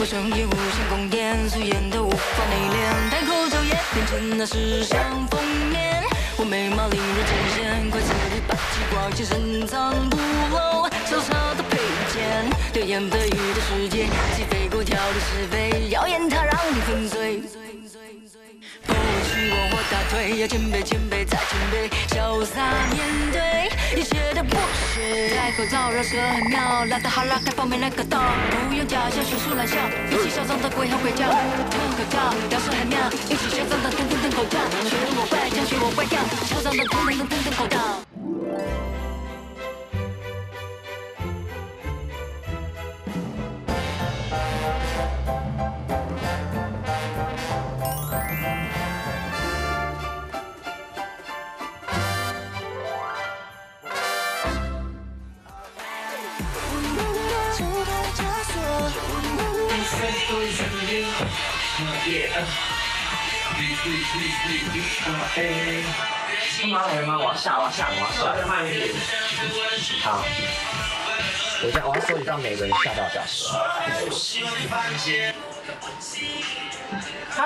我深夜无限宫殿，素颜的无法内敛，戴口罩也变成那时尚封面。我眉毛凌弱呈现，快速地把气挂起，深藏不露，小小的配件，流言蜚语的世界，鸡飞狗跳的是非，谣言它让你粉碎。 不去往我打退，要谦卑，谦卑再谦卑，潇洒面对一切的剥削。戴口罩绕舌很妙，拉得好拉开方便那个道，不用假笑，学术懒笑，一起嚣张的鬼吼鬼叫。脱口罩，聊是很妙，一起嚣张的吞吞吞口罩，学我外向，学我外向，嚣张的吞吞口罩。 慢慢往下，再慢一点。好，我要收集到每个人吓到的表情。哎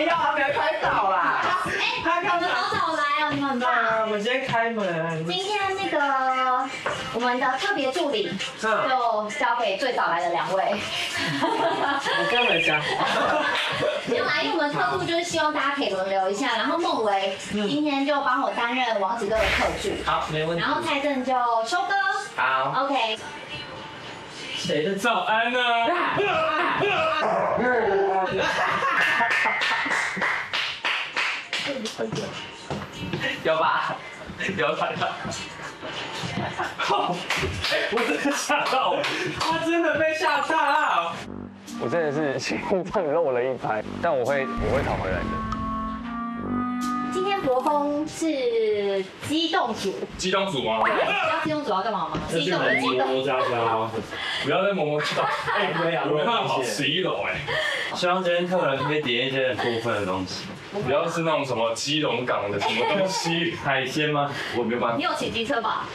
呦，还没有开导啦！哎，你们好早来哦，你们很棒。我们今天开门。今天那个我们的特别助理就交给最早来的两位。我跟回家。 原来我们特助就是希望大家可以轮流一下，然后孟维今天就帮我担任王子哥的特助，好，没问题。然后蔡正就收割，好 ，OK。谁的早安呢？有吧？有吧？我真的吓到，他真的被吓到。 我真的是心脏漏了一拍，但我会讨回来的。今天博峰是机动组，机动组吗？要机动组要干嘛吗？机动机动加加，不要再摸摸到。哎，对呀，我没办法，11楼哎。希望今天客人可以点一些很过分的东西，不要是那种什么基隆港的什么东西，海鲜吗？我没有办法。你有骑机车吧？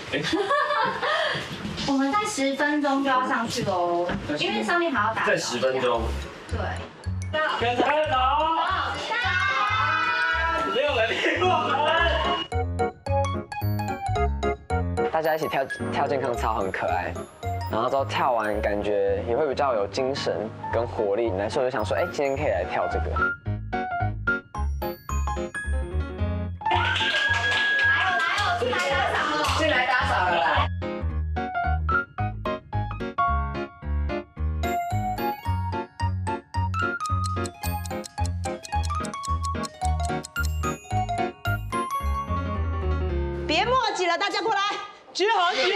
我们在10分钟就要上去喽，因为上面还要打。在10分钟。对。跟着走。6人1组。大家一起跳健康操很可爱，然后之后跳完感觉也会比较有精神跟活力，所以我就想说，哎，今天可以来跳这个。 大家过来，集合集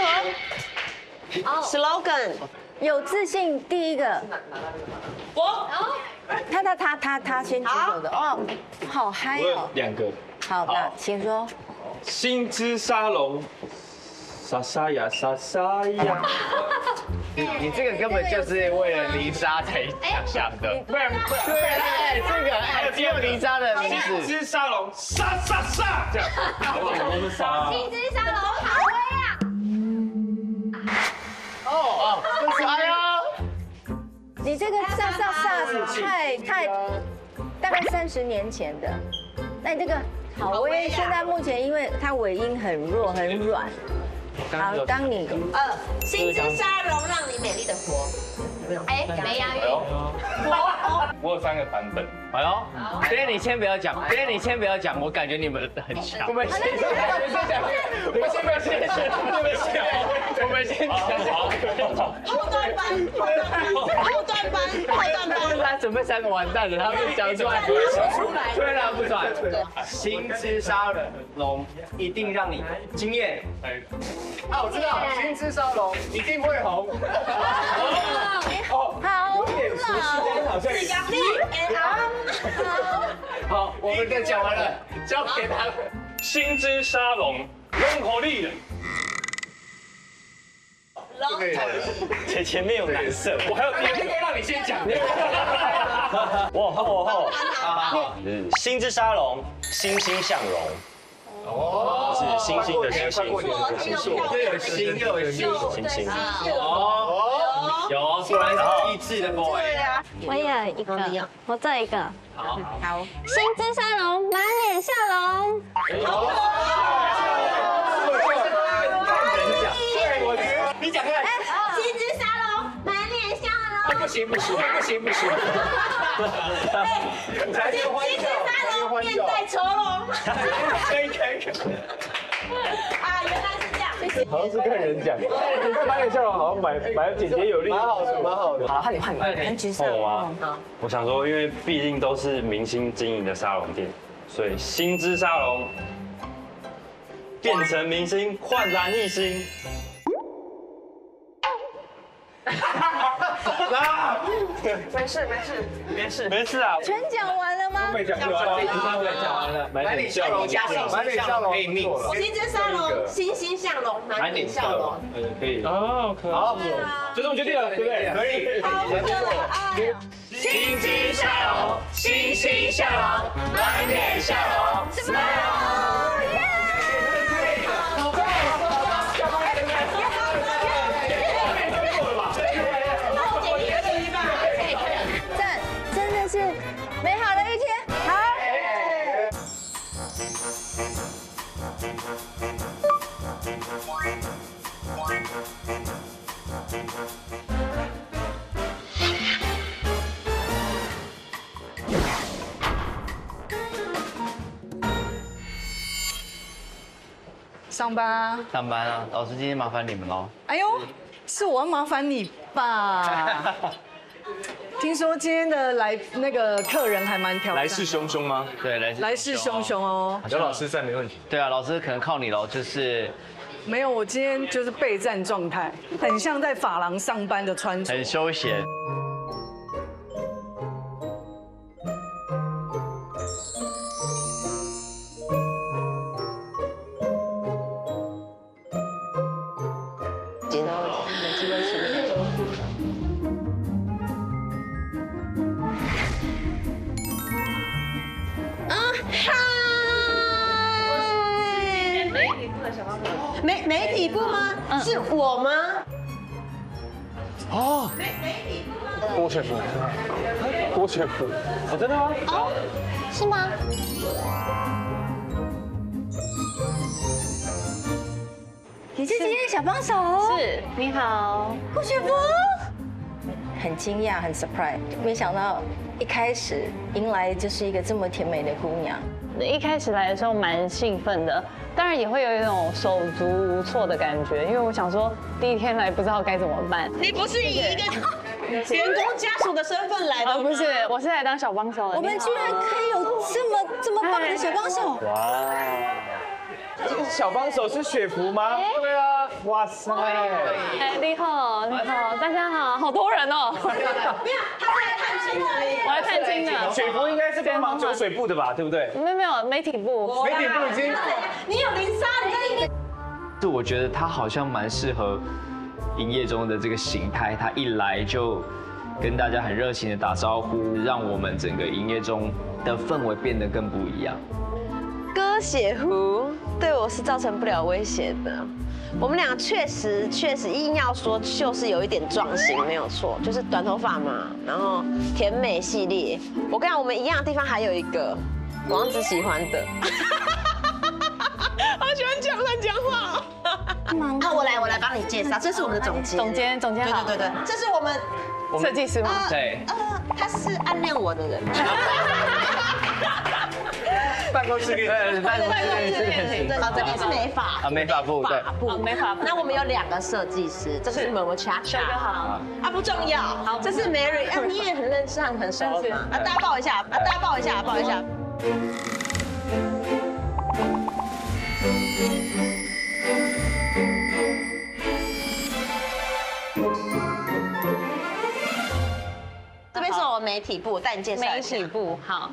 合。哦 ，slogan， 有自信第一个。我。他先举手的哦，好嗨哦。两个。好，那请说。星之沙龙，沙沙呀。你这个根本就是为了泥沙才想的。对，这个哎，只有泥沙的名字。星之沙龙，沙，这样。好不好？我们沙。星之沙龙，好威啊！哦哦，哎呦，你这个沙太大概30年前的，那你这个好威，现在目前因为它尾音很弱很软。 好，当你星之沙龙让你美丽的活，有没有？哎，没押韵。我有3个版本。哎呦，爹你先不要讲，爹你先不要讲，我感觉你们很强。我们先讲。后段班。他准备3个完蛋了，他们讲出来，对了，不转。星之沙龙一定让你惊艳。 啊，我知道，星之沙龙一定会红。哦，好，有点熟悉，但好像有。好，我们都讲完了，交给他们。星之沙龙，龙头力的。龙头。前面有蓝色，我还有第二个让你先讲。我后。好，星之沙龙，欣欣向荣。 哦，是星星的星星，又有星又有星星，哦，有，果然是地质的 boy。我也有一个，我这一个。好，好。心之沙龙，满脸笑容。好，你讲看。心之沙龙，满脸笑容。不行不行不行不行。哎，心之沙龙面带愁容。可以可以可以。啊，原来。 好像是看人讲，满脸笑容好像买简洁有力，蛮好的，蛮好的。好，换你换你，很沮丧。我想说，因为毕竟都是明星经营的沙龙店，所以星之沙龙变成明星，焕然一新。啊！没事没事没事没事啊！全讲完了吗？讲完了，讲完了。满脸笑容加满脸笑容可以命。星之沙龙，欣欣向荣，满脸笑容。嗯，可以。哦，可以。好，就这么决定了，对不对？可以。好，可以。星之沙龙，欣欣向荣，满脸笑容 ，smile。 上班啊！上班啊！老师，今天麻烦你们喽。哎呦，是我麻烦你吧？听说今天的客人还蛮挑战，来势汹汹吗？对，来势汹汹哦。有老师在没问题。对啊，老师可能靠你喽，就是。 没有，我今天就是备战状态，很像在发廊上班的穿着，很休闲。啊哈！ 媒体部吗？是我吗？哦，媒体部吗？郭雪芙，郭雪芙，哦，真的吗？哦，是吗？你是今天的小帮手？是，你好，郭雪芙。很惊讶，很 surprise， 没想到一开始迎来就是一个这么甜美的姑娘。 一开始来的时候蛮兴奋的，当然也会有一种手足无措的感觉，因为我想说第一天来不知道该怎么办。你不是以一个员工家属的身份来的吗？不是，我是来当小帮手的。我们居然可以有这么棒的小帮手！哇，这个小帮手是雪芙吗？对啊，哇塞！哎，你好，你好，大家好，好多人哦。没有，他是来探亲而已。我来探亲的。雪芙应该是帮忙酒水部的吧，对不对？没有没有，媒体部。媒体部已经。你有零杀，你在里面。是，我觉得他好像蛮适合营业中的这个形态，他一来就跟大家很热情的打招呼，让我们整个营业中的氛围变得更不一样。 鸽血壶对我是造成不了威胁的。我们俩确实硬要说，就是有一点撞型，没有错，就是短头发嘛，然后甜美系列。我跟你讲，我们一样的地方还有一个，王子喜欢的。好喜欢讲乱讲话。啊，我来帮你介绍，这是我们的总监。总监好。对对对对，这是我们设计师吗？对。他是暗恋我的人。 办公室恋，办公室恋，啊，这边是美发啊，美发部对，美发部。那我们有2个设计师，这是Mojito，好啊，不重要，好，这是 Mary， 啊，你也很认识，很熟嘛，啊，大家抱一下，啊，大家抱一下，抱一下。这边是我们媒体部，带你介绍媒体部，好。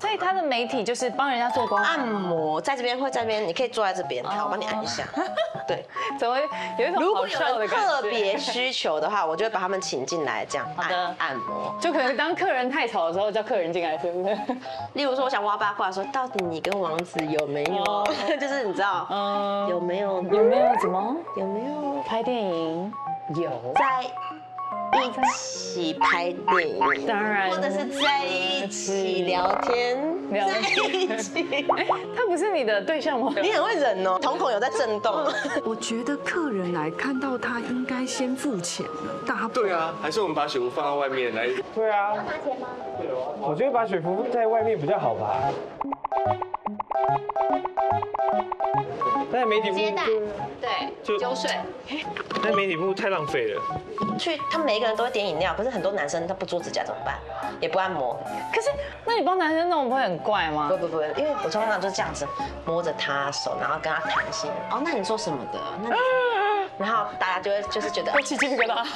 所以他的媒体就是帮人家做光按摩，在这边会在这边，你可以坐在这边，我帮你按一下。对，怎么有一种如果有特别需求的话，我就会把他们请进来，这样按摩。就可能当客人太吵的时候叫客人进来，对不对？例如说，我想挖八卦，说到底你跟王子有没有？就是你知道，有没有怎么有没有拍电影？有在。一起拍电影，当然，或者是在一起聊天，在一起。哎，他不是你的对象吗？你很会忍哦，瞳孔有在震动。我觉得客人来看到他应该先付钱了，大对啊，还是我们把雪芙放到外面来？对啊，要拿钱吗？我觉得把雪芙在外面比较好吧。 在媒体部接待，对，酒水。在媒体部太浪费了。去，他们每一个人都会点饮料，可是很多男生他不做指甲怎么办？也不按摩。可是，那你帮男生弄不会很怪吗？不，因为我通常就是这样子摸着他手，然后跟他谈心。哦，那你做什么的？那你。然后大家就会就是觉得我起鸡皮疙瘩，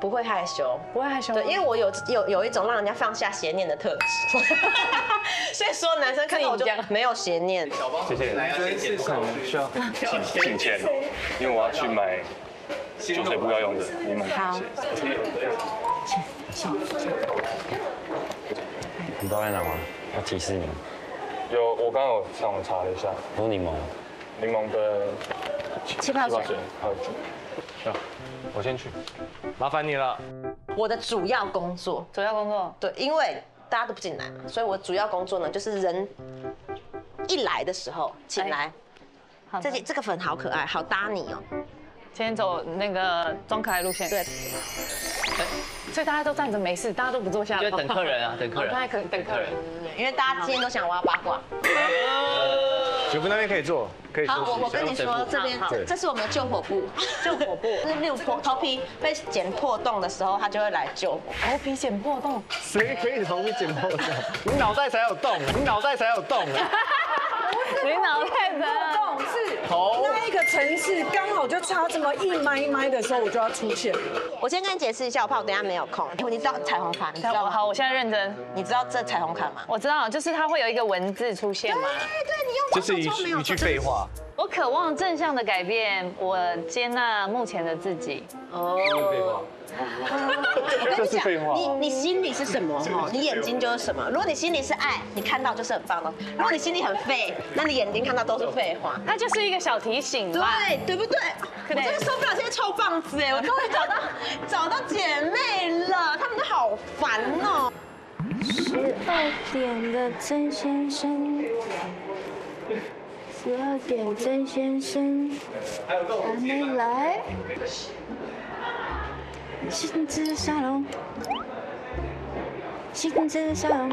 不会害羞，不会害羞。对，因为我有一种让人家放下邪念的特质，所以说男生看到我就没有邪念。谢谢。男生是什么需要？请签，因为我要去买酒水部要用的，你们好。你不要拿吗？要提示你。有，我刚刚有上网查了一下，有柠檬，柠檬跟。 气泡水，还有酒。那我先去，麻烦你了。我的主要工作，对，因为大家都不进来嘛，所以我主要工作呢，就是人一来的时候，请来。好，这个粉好可爱，好搭你哦。先走那个装可爱路线。对。所以大家都站着没事，大家都不坐下。就等客人啊，等客人。等客人，因为大家今天都想挖八卦。 雪芙那边可以坐，可以。好，我跟你说，这边这是我们的救火部，是六破头皮被剪破洞的时候，他就会来救。头皮剪破洞？谁可以头皮剪破洞？你脑袋才有洞，你脑袋才有洞。你脑袋才有洞是头。那一个层次刚好就差这么一麦的时候，我就要出现。我先跟你解释一下，我怕我等下没有空。你知道彩虹卡？你知道吗？好，我现在认真。你知道这彩虹卡吗？我知道，就是它会有一个文字出现嘛。对，你用。 就是一句废话。我渴望正向的改变，我接纳目前的自己。哦，废话，这是废话。你心里是什么？你眼睛就是什么。如果你心里是爱，你看到就是很棒的；如果你心里很废，那你眼睛看到都是废话。它就是一个小提醒，对，对不对？我真的受不了这些臭棒子哎！我终于找到姐妹了，她们都好烦哦。12点的曾先生。 12点，曾先生还没来。薪资沙龙，薪资沙龙，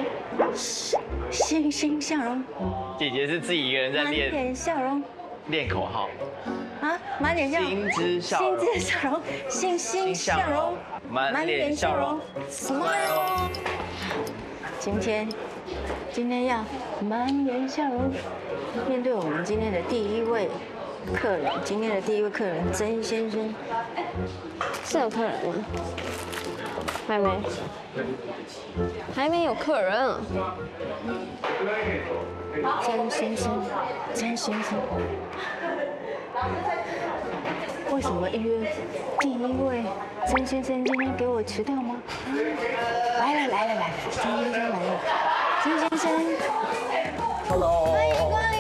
星星笑容。姐姐是自己一个人在练。满脸笑容。练口号。啊，满脸笑容。薪资笑容。薪资笑容，星星笑容。满脸笑容。Smile。今天要满脸笑容。 面对我们今天的第一位客人，曾先生，是有客人吗？还没有客人、啊。曾先生，为什么预约第一位曾先生今天给我迟到吗？来了，曾先生，Hello， 欢迎光临。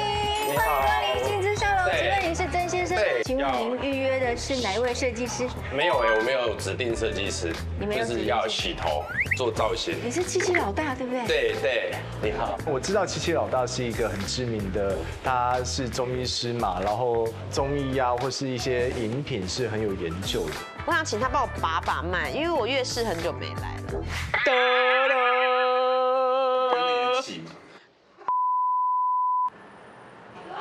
是曾先生，请问您预约的是哪一位设计师？没有哎，我没有指定设计师，就是要洗头做造型。你是七七老大对不对？对，你好。我知道七七老大是一个很知名的，他是中医师嘛，然后中医啊或是一些饮品是很有研究的。我想请他帮我把脉，因为我月事很久没来了。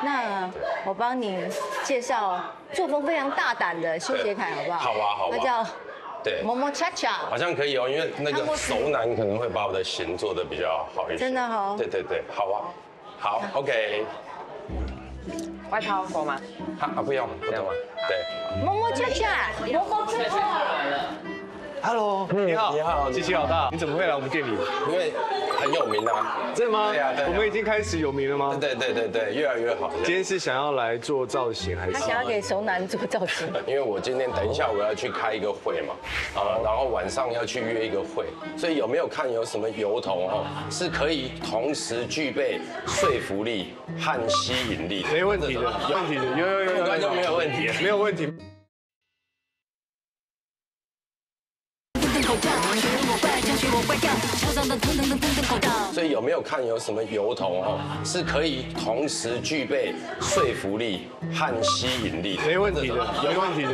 那我帮你介绍作风非常大胆的修杰楷，好不好？好啊。他叫对，摩摩恰恰，好像可以哦，因为那个熟男可能会把我的型做得比较好一些。真的哦。对，好啊，好 ，OK。外套够吗？啊，不用，不用。对，摩摩恰恰，摩摩恰恰。Hello， 你好，七七老大，你怎么会来我们店里？因为。 很有名啊，真的吗？对啊，我们已经开始有名了吗？对，越来越好。今天是想要来做造型还是？他想要给熟男做造型。因为我今天等一下我要去开一个会嘛，然后晚上要去约一个会，所以有没有看有什么油头哦，是可以同时具备说服力和吸引力？没问题的，有，那就没有问题，没有问题。口罩，全民膜拜，将全我拜掉，嚣张的腾腾口罩。所以有没有看有什么由头哈，是可以同时具备说服力和吸引力？没问题的，没问题的，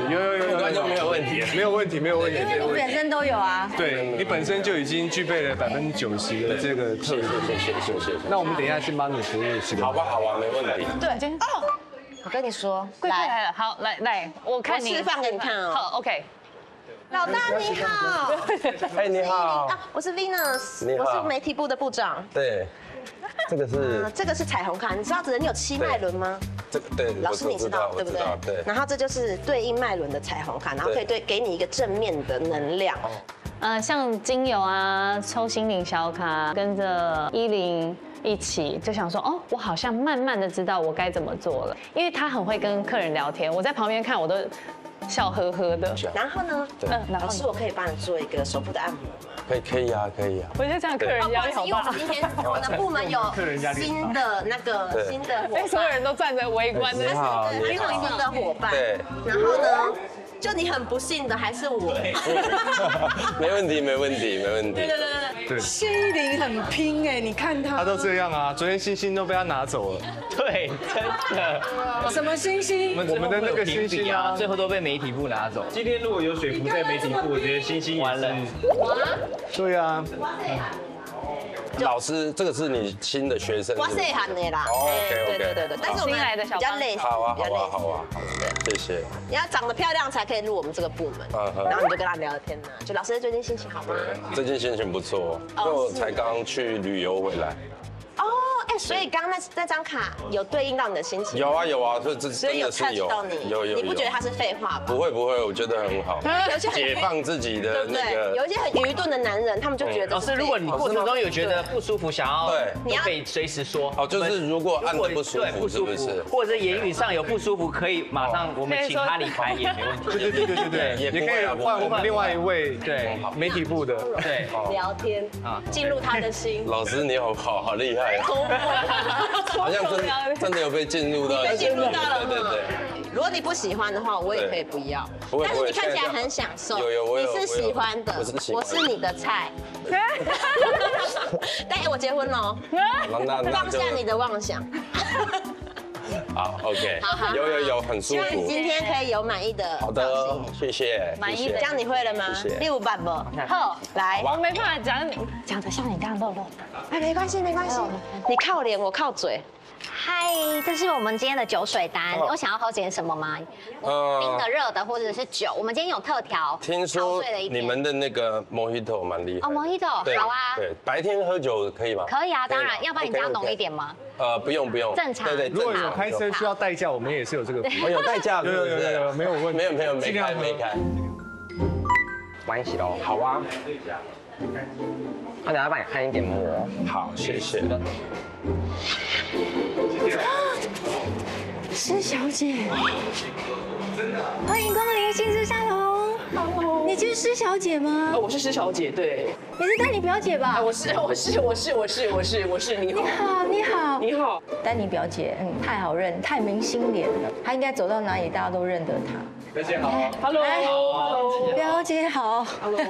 有观众没有问题，没有问题，没有问题。因为你本身都有啊，对你本身就已经具备了90%的这个特质。谢谢。那我们等一下去帮你服务吃个。好不好啊？没问题。对，哦，我跟你说，贵客来了，好，来，我看你示范给你看哦。好 ，OK。 老大你好，哎你好，我是 Venus， 我是媒体部的部长。对，这个是彩虹卡，你知道人有7脉轮吗？这个对，老师你知道对不对？对。然后这就是对应脉轮的彩虹卡，然后可以给你一个正面的能量。像精油啊，抽心灵小卡，跟着10。 一起就想说哦，我好像慢慢的知道我该怎么做了，因为他很会跟客人聊天，我在旁边看我都笑呵呵的。然后呢，老师我可以帮你做一个手部的按摩吗？可以啊。我就这样客人压力好大。因为今天我的部门有新的新的伙伴，所有人都站在围观的，很有新的伙伴。对，然后呢？ 就你很不幸的还是我，没问题。对，心灵很拼哎，你看他，他都这样啊，昨天星星都被他拿走了，对，真的。什么星星？我们的那个星星啊，最后都被媒体部拿走。今天如果有水壶在媒体部，我觉得星星完了。对啊。 老师，这个是你新的学生，我是喊的啦。OK，但是我们来的比较累，好啊，谢谢。你要长得漂亮才可以入我们这个部门，然后你就跟他聊天呢。就老师最近心情好吗？最近心情不错，因为我才刚去旅游回来。哦，哎，所以刚刚那张卡有对应到你的心情？有啊，所以有 touch 到你，你不觉得它是废话吧？不会，我觉得很好，解放自己的那个。有一些很愚钝的男人，他们就觉得。老师，如果你过程中有觉得不舒服，想要你可以随时说。哦，就是如果按的不舒服，是不是？或者言语上有不舒服，可以马上我们请他离开也没问题。对，也可以换我们另外一位对媒体部的对聊天啊，进入他的心。老师你好厉害。 好像真的有被进入到了，对。如果你不喜欢的话，我也可以不要。但是你看起来很享受，你是喜欢的，我是你的菜。但我结婚喽，放下你的妄想。 好 ，OK， 有，很舒服。希望你今天可以有满意的。好的，谢谢。满意的，这样你会了吗？600不？好，来，我没办法讲得像你这样肉的。哎，没关系，你靠脸，我靠嘴。嗨，这是我们今天的酒水单，有想要喝点什么吗？冰的、热的，或者是酒。我们今天有特调。听说你们的那个 Mojito 蛮厉害。哦 ，Mojito， 好啊。对，白天喝酒可以吗？可以啊，当然，要不然你加浓一点吗？ 不用，正常。对，如果有开车需要代驾，我们也是有这个服务。有代驾，有，没有问题。没有，没开。关系喽，好啊。那等下帮你看一点膜。好，谢谢。施小姐，欢迎光临新之沙龙。你就是施小姐吗？我是施小姐，对。你是丹妮表姐吧？我是。你好，丹妮表姐，太好认，太明星脸了。她应该走到哪里，大家都认得她。表姐好 ，Hello， 表姐好 ，Hello。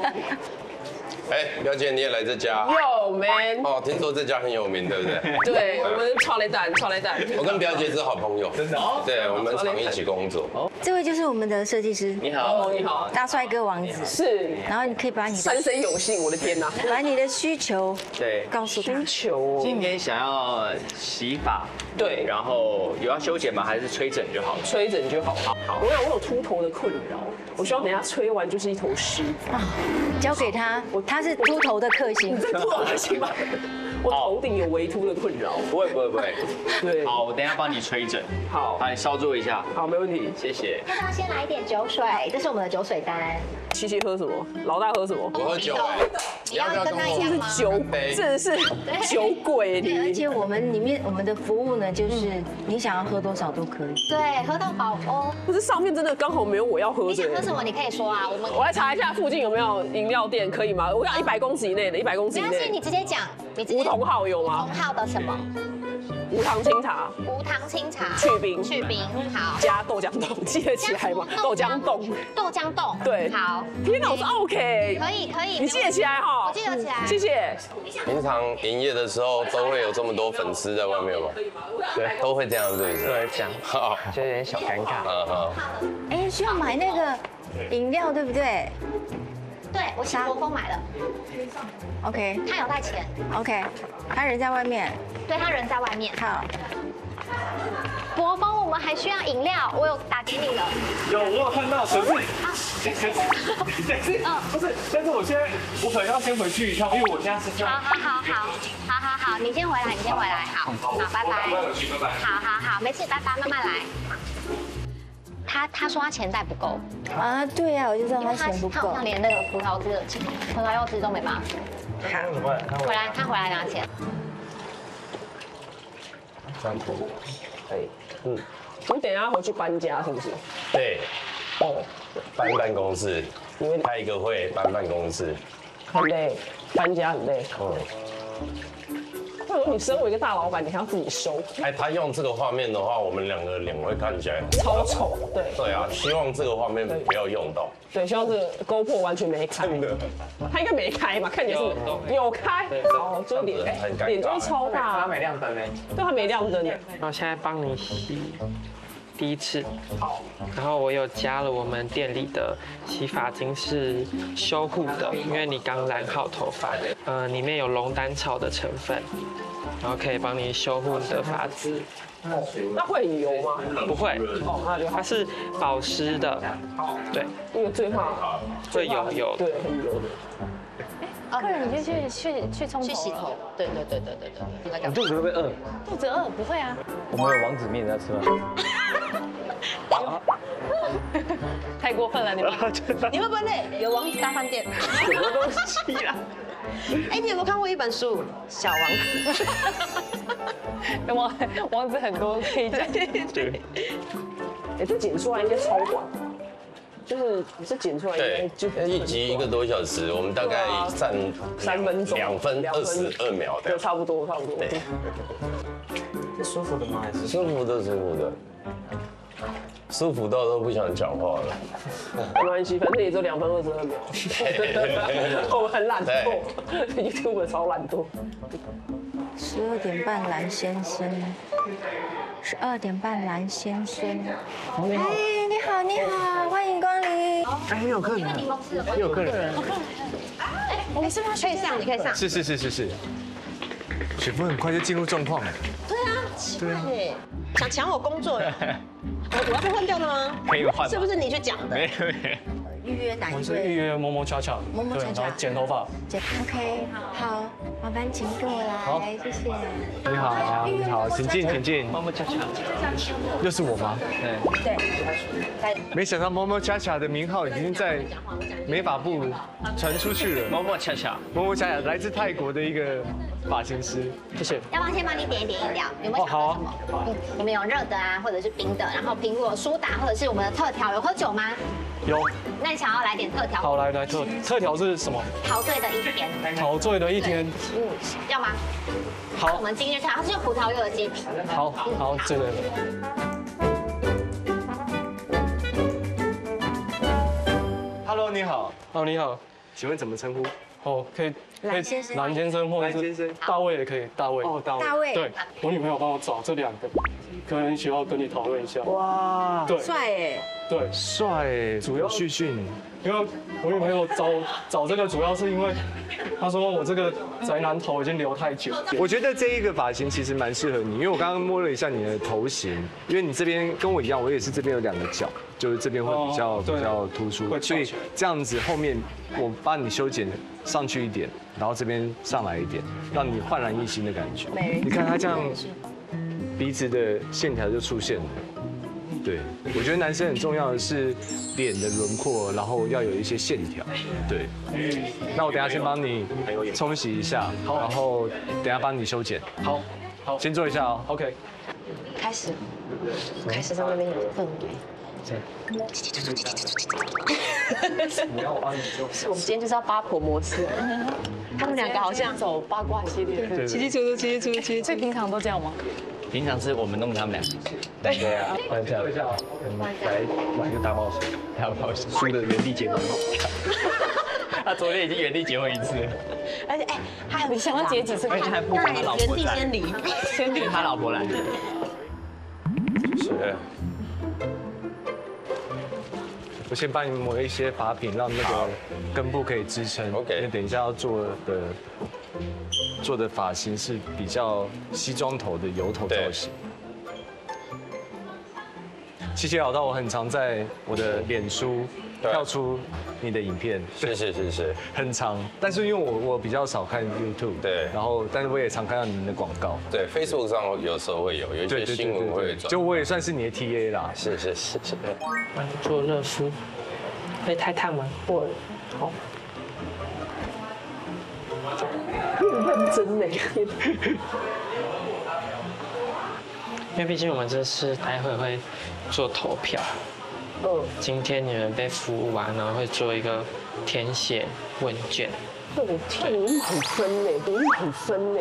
哎，表姐你也来这家？有 man。哦，听说这家很有名，对不对？对，我们炒雷蛋。我跟表姐是好朋友，真的。对，我们常一起工作。这位就是我们的设计师。你好，大帅哥王子。是。然后你可以把你三生有幸，我的天哪！把你的需求对告诉他。需求。今天想要洗发，对，然后有要修剪吗？还是吹整就好了？吹整就好。好。我有秃头的困扰，我希望等下吹完就是一头虱子。啊，交给他。 他是秃头的克星，你是秃头克星吗？我头顶有微秃的困扰。不会。对，好，我等一下帮你吹整。好，来稍坐一下。好，没问题，谢谢。要不要先来一点酒水？这是我们的酒水单。七七喝什么？老大喝什么？我喝酒。你要跟他一样吗？这是酒鬼。对，而且我们的服务呢，就是你想要喝多少都可以。对，喝到饱哦。可是上面真的刚好没有我要喝的。你想喝什么？你可以说啊，我来查一下附近有没有饮料店，可以吗？我。 100公尺以内的，100公尺以内。但是你直接讲，你无同好有吗？同好的什么？无糖清茶，无糖清茶，去冰，去冰，好，加豆浆冻，记得起来吗？豆浆冻，豆浆冻，对，好，天哪，我说 OK， 可以可以，你记得起来哈，我记得起来，谢谢。平常营业的时候都会有这么多粉丝在外面吗？对，都会这样子，对，这样，好，就有点小尴尬，嗯好。哎，需要买那个饮料对不对？ 对，我去国风买了。OK， 他有带钱。OK， 他人在外面。对，他人在外面。好。国风，我们还需要饮料，我有打给你了。有，我有看到，可是啊，不是，但是我现在我可能要先回去一趟，因为我现在是。好，你先回来，你先回来，好，好，拜拜。好，没事，拜拜，慢慢来。 他说他钱袋不够啊，对呀，我就知道他钱不够。他好像连那个葡萄柚汁都没办法。他回来拿钱。三千，可以，嗯。你等一下回去搬家是不是？对，哦，搬办公室，因为开一个会搬办公室，很累，搬家很累。嗯。 如果你身为一个大老板，你还要自己收。哎，他用这个画面的话，我们两个脸会看起来超丑。对。对啊，希望这个画面不要用到。对，希望这个GoPro完全没开。真的。他应该没开吧？看起来是有开。哦，就脸就超大。他没亮灯呢。对，他没亮灯呢。那我现在帮你洗第一次。好。然后我有加了我们店里的洗发精，是修护的，因为你刚染好头发。里面有龙胆草的成分。 然后可以帮你修护你的发质。那会油吗？不会，它是保湿的。对，因为最怕会油。对，很油的。客人你就去冲头。去洗头。对。你肚子会不会饿？肚子饿不会啊。我们有王子面要吃吗？太过分了，你们不累？有王子大饭店。什么东西啊？ 哎，你有没有看过一本书《小王子》？有吗？王子很多可以讲。对。哎，这剪出来应该超短，就是这剪出来应该就一集1个多小时，我们大概占3分钟，2分22秒的，差不多差不多。对。这舒服的吗？还是舒服的。 舒服到都不想讲话了，没关系，反正也就2分22秒。我们很懒惰 ，YouTube 超懒惰。12点半，蓝先生。12点半，蓝先生。哎，你好，你好，欢迎光临。哎，有客人，有客人。哎，是不是可以上？你可以上。是。雪芙很快就进入状况了。对啊，奇怪哎，想抢我工作呀？ 我要被换掉的吗？可以换，是不是你去讲的？没。预约哪一位？我是预约摸摸恰恰，摸摸恰恰剪头发。OK， 好，麻烦请跟我来。好，谢谢。你好，你好，请进，请进。摸摸恰恰，又是我吗？对。没想到摸摸恰恰的名号已经在美发部传出去了。摸摸恰恰，摸摸恰恰来自泰国的一个发型师，谢谢。要不要先帮你点一点饮料？有没有想喝什么？我们有热的啊，或者是冰的，然后。 苹果苏打或者是我们的特调，有喝酒吗？有。那你想要来点特调？好，来特调是什么？陶醉的一天。陶醉的一天。嗯，要吗？好，我们今日特调，它是用葡萄柚的基底。好，这个。Hello， 你好。Hello， 你好。请问怎么称呼？哦，可以。蓝先生。蓝先生或者是大卫也可以，大卫。哦，大卫。对，我女朋友帮我找这2个。 可能需要跟你讨论一下。哇，对，帅哎，对，帅哎，主要旭训，因为我女朋友找这个主要是因为，她说我这个宅男头已经留太久。我觉得这一个发型其实蛮适合你，因为我刚刚摸了一下你的头型，因为你这边跟我一样，我也是这边有2个角，就是这边会比较突出，所以这样子后面我帮你修剪上去一点，然后这边上来一点，让你焕然一新的感觉。你看她这样。 鼻子的线条就出现了，对，我觉得男生很重要的是脸的轮廓，然后要有一些线条，对。那我等下先帮你冲洗一下，然后等下帮你修剪。好，先做一下哦。OK。开始在那边有氛围。对。我们今天就是要八婆模式。 他们2个好像走八卦系列，对，奇奇楚楚，最平常都这样吗？平常是我们弄他们俩。对对啊，换一下，换一下，我们来玩一个大冒险。大冒险，输的原地结婚。他昨天已经原地结婚一次，而且哎，他你想要结几次婚？他原地先离，先领他老婆来。是。 我先帮你们抹一些发品，让那个根部可以支撑。OK， 因为等一下要做的发型是比较西装头的油头造型。谢谢老道，我很常在我的脸书跳出你的影片，是，很常。但是因为我比较少看 YouTube， 对，然后但是我也常看到你们的广告，对 ，Facebook 上有时候会有一些新闻会转，就我也算是你的 TA 啦，是。做热敷，会太烫吗？不会，好。很认真呢。因为毕竟我们这次待会会做投票。 今天你们被服务完，然后会做一个填写问卷。我天，你们很分呢，你们很分呢，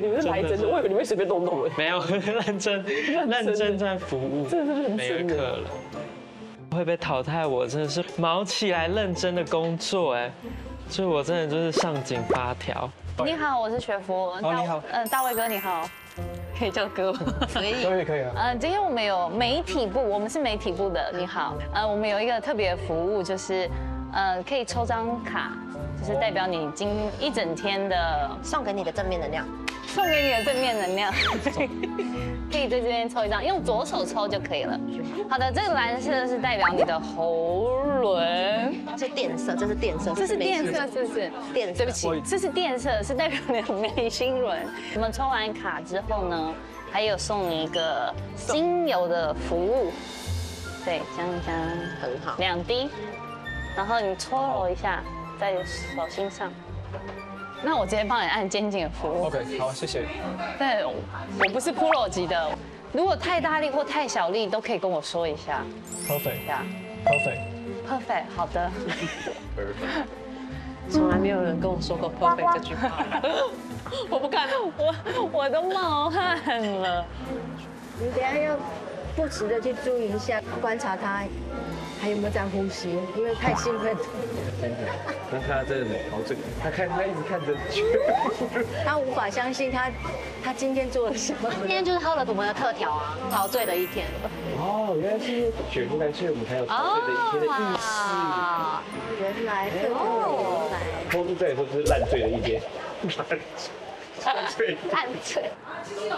你们来真的，我以为你们随便动动哎。没有，认真在服务，真的是认真的。会被淘汰，我真的是毛起来认真的工作哎，所以我真的就是上紧发条。你好，我是学佛。哦，你好。大卫哥你好。 可以叫哥吗？可以啊。今天我们有媒体部，我们是媒体部的。你好，我们有一个特别服务，就是可以抽张卡，就是代表你今一整天的送给你的正面能量，送给你的正面能量。可以在这边抽一张，用左手抽就可以了。好的，这个蓝色是代表你的喉轮，这是电色，这是电色，这是电色，是不是？电，对不起，这是电色，是代表你的眉心轮。我们抽完卡之后呢，还有送你一个精油的服务，对，香，很好，2滴，然后你搓揉一下在手心上。 那我直接帮你按肩颈的服务。OK， 好，谢谢。但我不是 Pro 级的，如果太大力或太小力都可以跟我说一下。Perfect，好的。从来没有人跟我说过 perfect 这句话。我不敢，我都冒汗了。你等下要不时的去注意一下，观察他还有没有在呼吸，因为太兴奋。 但他真的没陶醉，他一直看着去，他无法相信他今天做了什么。今天就是喝了我们的特调啊，陶醉的一天。哦，原来是雪梨来去我们才有陶醉的一天的意思。原来是哦，我们这里说就是烂醉的一天，烂醉。你好，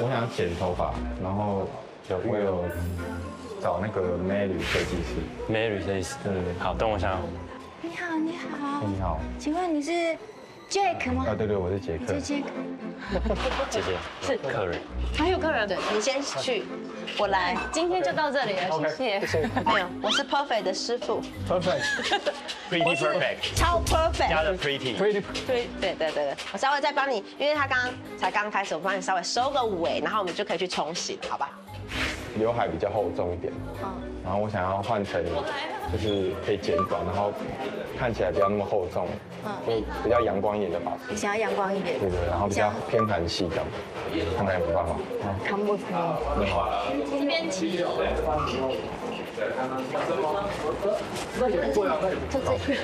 我想剪头发，然后。 我有找那个 Mary 设计师 ，Mary 设计师，好，等我一下。你好，请问你是 Jack 吗？啊，对，我是杰克。杰克，谢谢。是客人，还有客人，对，你先去，我来。今天就到这里了，谢谢。没有，我是 Perfect 的师傅。Perfect，Pretty Perfect， 超 Perfect， 加了 Pretty， 对，我稍微再帮你，因为他刚开始，我帮你稍微收个尾，然后我们就可以去冲洗，好吧？ 刘海比较厚重一点，然后我想要换成就是可以剪短，然后看起来不要那么厚重，就比较阳光一点的发型。想要阳光一点，对，然后比较偏韩系这样，看看有没有办法。看不出来。你好，这边请。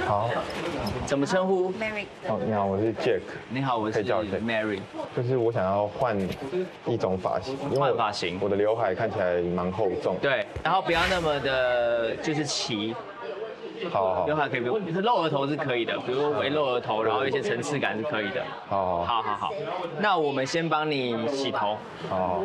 好，怎么称呼 ？Mary。哦，你好，我是 Jack。你好，我是 Mary。就是我想要换一种发型，因为发型我的刘海看起来蛮厚重。对，然后不要那么的，就是齐。好，刘海可以不用，露额头是可以的，比如说围露额头，然后一些层次感是可以的。好。那我们先帮你洗头。好。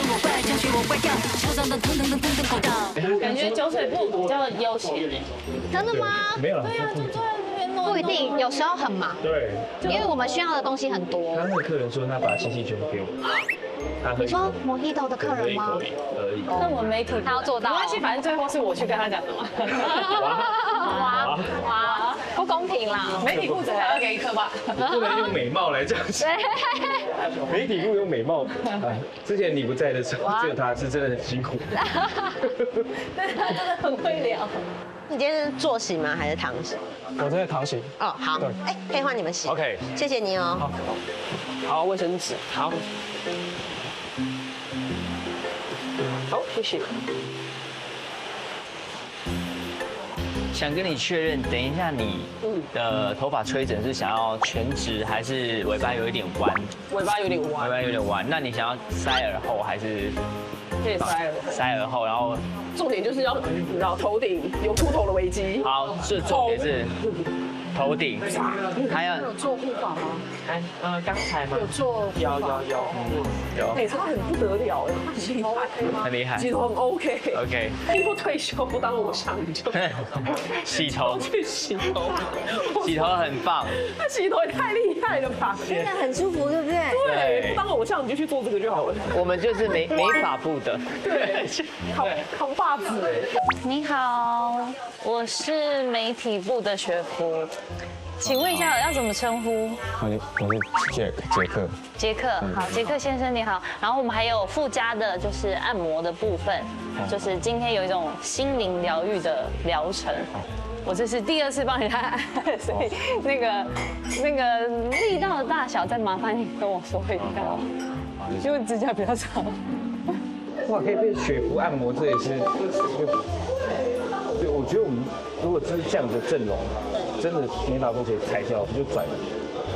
星。感觉酒水部比较悠闲呢。真的吗？没有了。对呀，就坐在那边弄。不一定，有时候很忙。对。因为我们需要的东西很多。他那个客人说他把星星卷给我。你说Mojito的客人吗？可以。但我没可，他要做到。没关系，反正最后是我去跟他讲的嘛。哇哇，不公平啦！媒体部只还要给一颗吧？不能用美貌来这样子。媒体部用美貌。之前你不在的时候，只有他是真的很辛苦。对，他真的很会聊。你今天是坐洗吗？还是躺洗？我这是躺洗。哦，好。哎，可以换你们洗。OK。谢谢你哦。好，卫生纸。好。 好，谢谢。想跟你确认，等一下你的头发吹整是想要全直，还是尾巴有一点弯？尾巴有点弯。尾巴有点弯，那你想要塞耳后还是？对，塞耳后。塞耳后，然后重点就是要，然后头顶有秃头的危机。好，是重点是。 头顶，还要有做护发吗？刚才吗？有做，有。哎，他很不得了哎，他洗头 OK 吗？很厉害，洗头很 OK。以后退休不当偶像你就洗头，去洗头，洗头很棒。他洗头也太厉害了吧！真的很舒服，对不对？对，不当偶像你就去做这个就好了。我们就是美发部的，对，好发子。你好，我是媒体部的学夫。 请问一下，要怎么称呼？我是杰克。杰克，好，杰克先生你好。然后我们还有附加的，就是按摩的部分，就是今天有一种心灵疗愈的疗程。我这是第二次帮人家按，所以那个力道的大小，再麻烦你跟我说一下，因为指甲比较长。哇，可以被雪肤按摩，这也是。对，我觉得我们如果真是这样的阵容。 真的没把东西裁掉，我们就转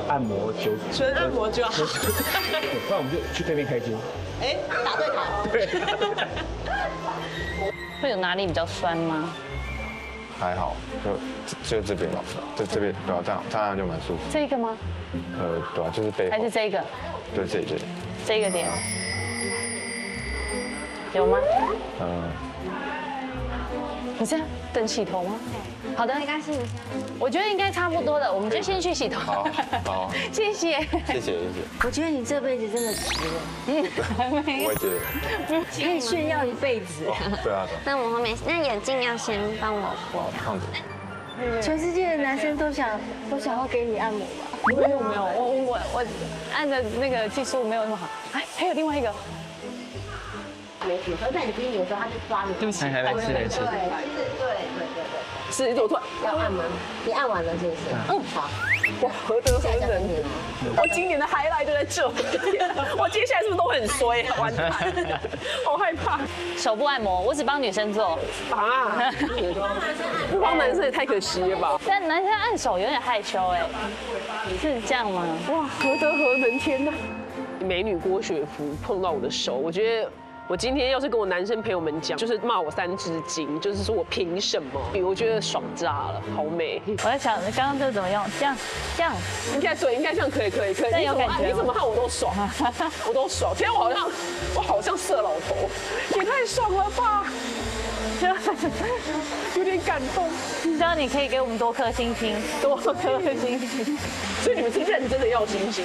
按摩酒，纯按摩就好。那我们就去对面开机。哎，打对台。对。会有哪里比较酸吗？还好，就这边吧，这边对吧？这样就蛮舒服。这个吗？对吧？就是背。还是这个？对，这里。这个点。有吗？你这样等洗头吗？ 好的，没关系。我觉得应该差不多了，我们就先去洗头。好，谢谢，谢谢。我觉得你这辈子真的值了。嗯，我也觉得。可以炫耀一辈子。对啊。那我后面那眼镜要先帮我扶。全世界的男生都想要给你按摩吧？没有，我按的那个技术没有那么好。哎，还有另外一个。 可是在你经理的时候，他就抓你。对不起，来吃。对。是，我突然要按吗？你按完了是不是？嗯，好。我何德何能？我今年的 highlight 就在这里。我接下来是不是都很衰？完蛋，好害怕。手部按摩，我只帮女生做。啊！不帮男生也太可惜了吧？但男生按手有点害羞哎，是这样吗？哇，何德何能？天哪！美女郭雪芙碰到我的手，我觉得。 我今天要是跟我男生朋友们讲，就是骂我三只金，就是说我凭什么？我觉得爽炸了，好美。我在想，你刚刚这怎么用？这样，应该这样可以。但有感觉，你怎么看我都爽，我都爽。今天我好像色老头，也太爽了吧！有点感动。希望你可以给我们多颗星星，多颗星星。所以你们是认真的要星星，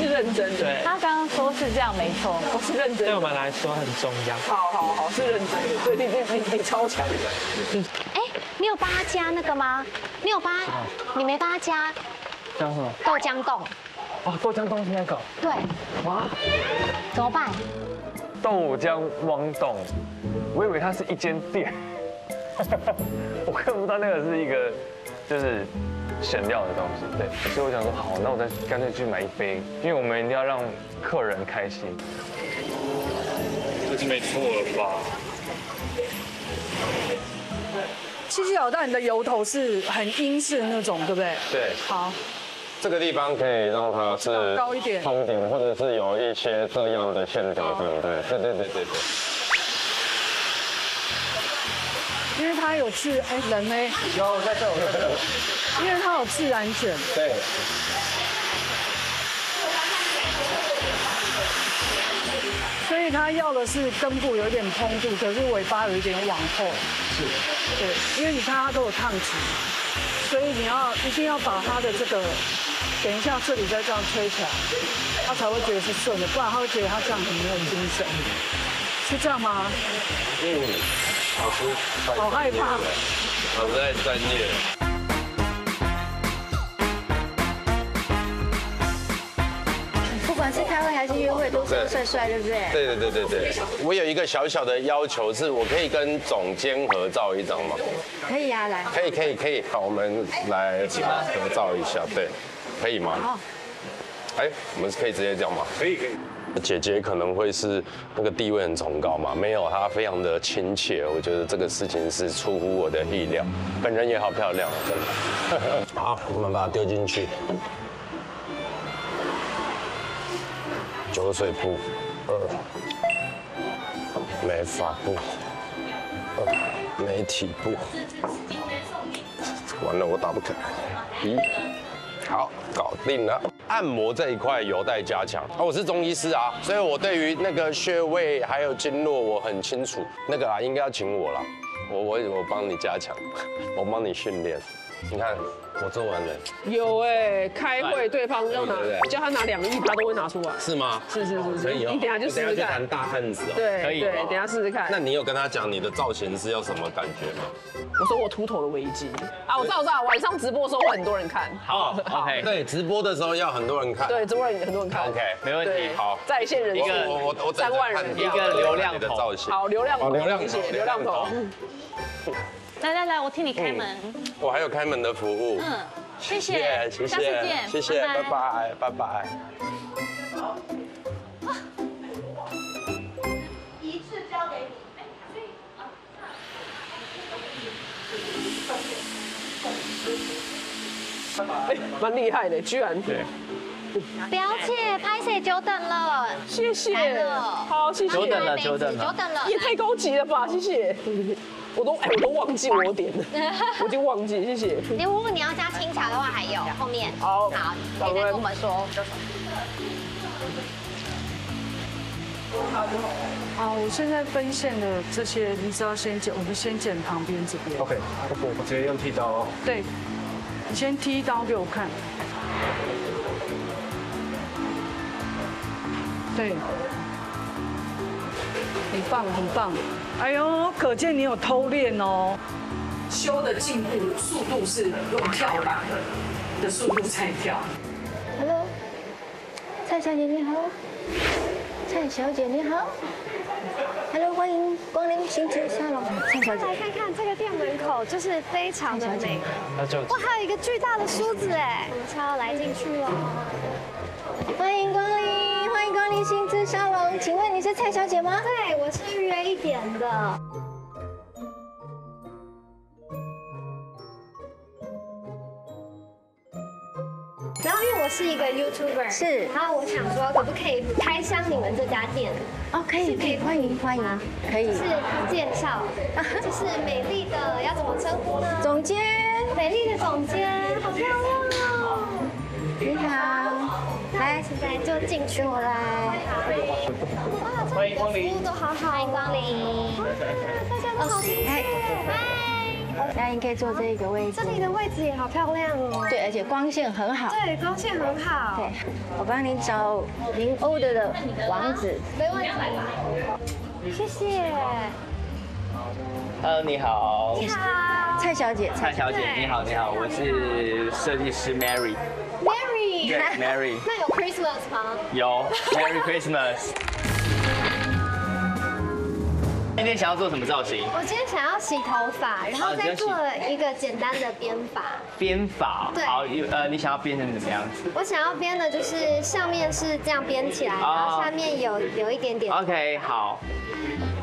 是认真的。对。他刚刚说是这样，没错，我是认真。对我们来说。 很重要，好，是认真的，对，你超强的。哎，你有帮他加那个吗？你有帮，你没帮他加？加什么？豆浆冻。哦，豆浆冻是那个。对。哇，怎么办？豆浆汪冻，我以为它是一间店，我看不到那个是一个，就是选料的东西，对。所以我想说，好，那我再干脆去买一杯，因为我们一定要让客人开心。 没错了吧？七七老大，你的油头是很英式的那种，对不对？对。好，这个地方可以让它是高一点、通顶，或者是有一些这样的线条，对不对？对。因为它有自哎人呢？有在这，因为它有自然卷。对。 所以他要的是根部有点蓬度，可是尾巴有一点往后。是。对，因为你看它都有烫直，所以你要一定要把它的这个，等一下这里再这样吹起来，它才会觉得是顺的，不然它会觉得它这样很没有精神。是这样吗？嗯，老师。好害怕。我在专业。 不管是开会还是约会，都是帅帅，对不对？对对对对对。我有一个小小的要求，是我可以跟总监合照一张吗？可以啊，来。可以可以可以，好，我们来合照一下，对，可以吗？好。哎，我们可以直接这样吗？可以可以。姐姐可能会是那个地位很崇高嘛，没有，她非常的亲切，我觉得这个事情是出乎我的意料。本人也好漂亮，真的。好，我们把它丢进去。 酒水布2，美发布2，美体布，完了我打不开，1，好，搞定了。按摩这一块有待加强。我是中医师啊，所以我对于那个穴位还有经络我很清楚。那个啦，应该要请我啦，我帮你加强，我帮你训练。你看。 我做完了。有哎，开会对方让他叫他拿2亿，他都会拿出来。是吗？是是是，可以哦。你等下就试试看。谈大汉子哦。对，可以。对，等下试试看。那你有跟他讲你的造型是要什么感觉吗？我说我秃头的围巾啊，我知道我知道，晚上直播的时候会很多人看。好 ，OK。对，直播的时候要很多人看。对，直播很多人看。OK， 没问题。好，在线人数我3万人一个流量的造型。好，流量头，流量头。 来来来，我替你开门。我还有开门的服务。嗯，谢谢，谢谢，下次见，谢谢，拜拜，拜拜。一次交给你。哎，蛮厉害的，居然。对。表姐，拍谁久等了？谢谢。好，谢谢。久等了，久等了，久等了。也太高级了吧，谢谢。 我都忘记我点了，我就忘记，谢谢。如果你要加清茶的话，还有后面。好，好，可以再跟我们说。好，我现在分线的这些，你只要先剪，我们先剪旁边这边。OK， 我直接用剃刀哦。对，你先剃刀给我看。对。 很棒，很棒！哎呦，可见你有偷练哦。修的进步速度是用跳吧的速度在跳。Hello， 蔡小姐你好，蔡小姐你好。Hello， 欢迎光临星级沙龙，蔡小姐。来看看这个店门口，就是非常的美。哇，还有一个巨大的梳子哎，我们是要来进去哦。欢迎光临。 欢迎光临星之沙龙，请问你是蔡小姐吗？对，我是预约一点的。然后因为我是一个 YouTuber， 是，然后我想说可不可以开箱你们这家店？哦，可以，可以，欢迎欢迎，可以。是介绍，就是美丽的要怎么称呼呢？总监，美丽的总监，好漂亮哦！你好。 来，现在就进去我来。哇，欢迎光临，服务都好好，欢迎光临。大家都好亲切，嗨。那你可以坐这个位置，这里的位置也好漂亮哦。对，而且光线很好。对，光线很好。对，我帮您找您 order 的网址。没问题。谢谢。Hello， 你好。你好，蔡小姐。蔡小姐，你好，你好，我是设计师 Mary。 Mary， 对 Mary， 那有 Christmas 吗？有 ，Merry Christmas。今天想要做什么造型？我今天想要洗头发，然后再做一个简单的编发。编发？对。好，你想要编成怎么样子？我想要编的就是上面是这样编起来，然后下面有一点点。OK， 好。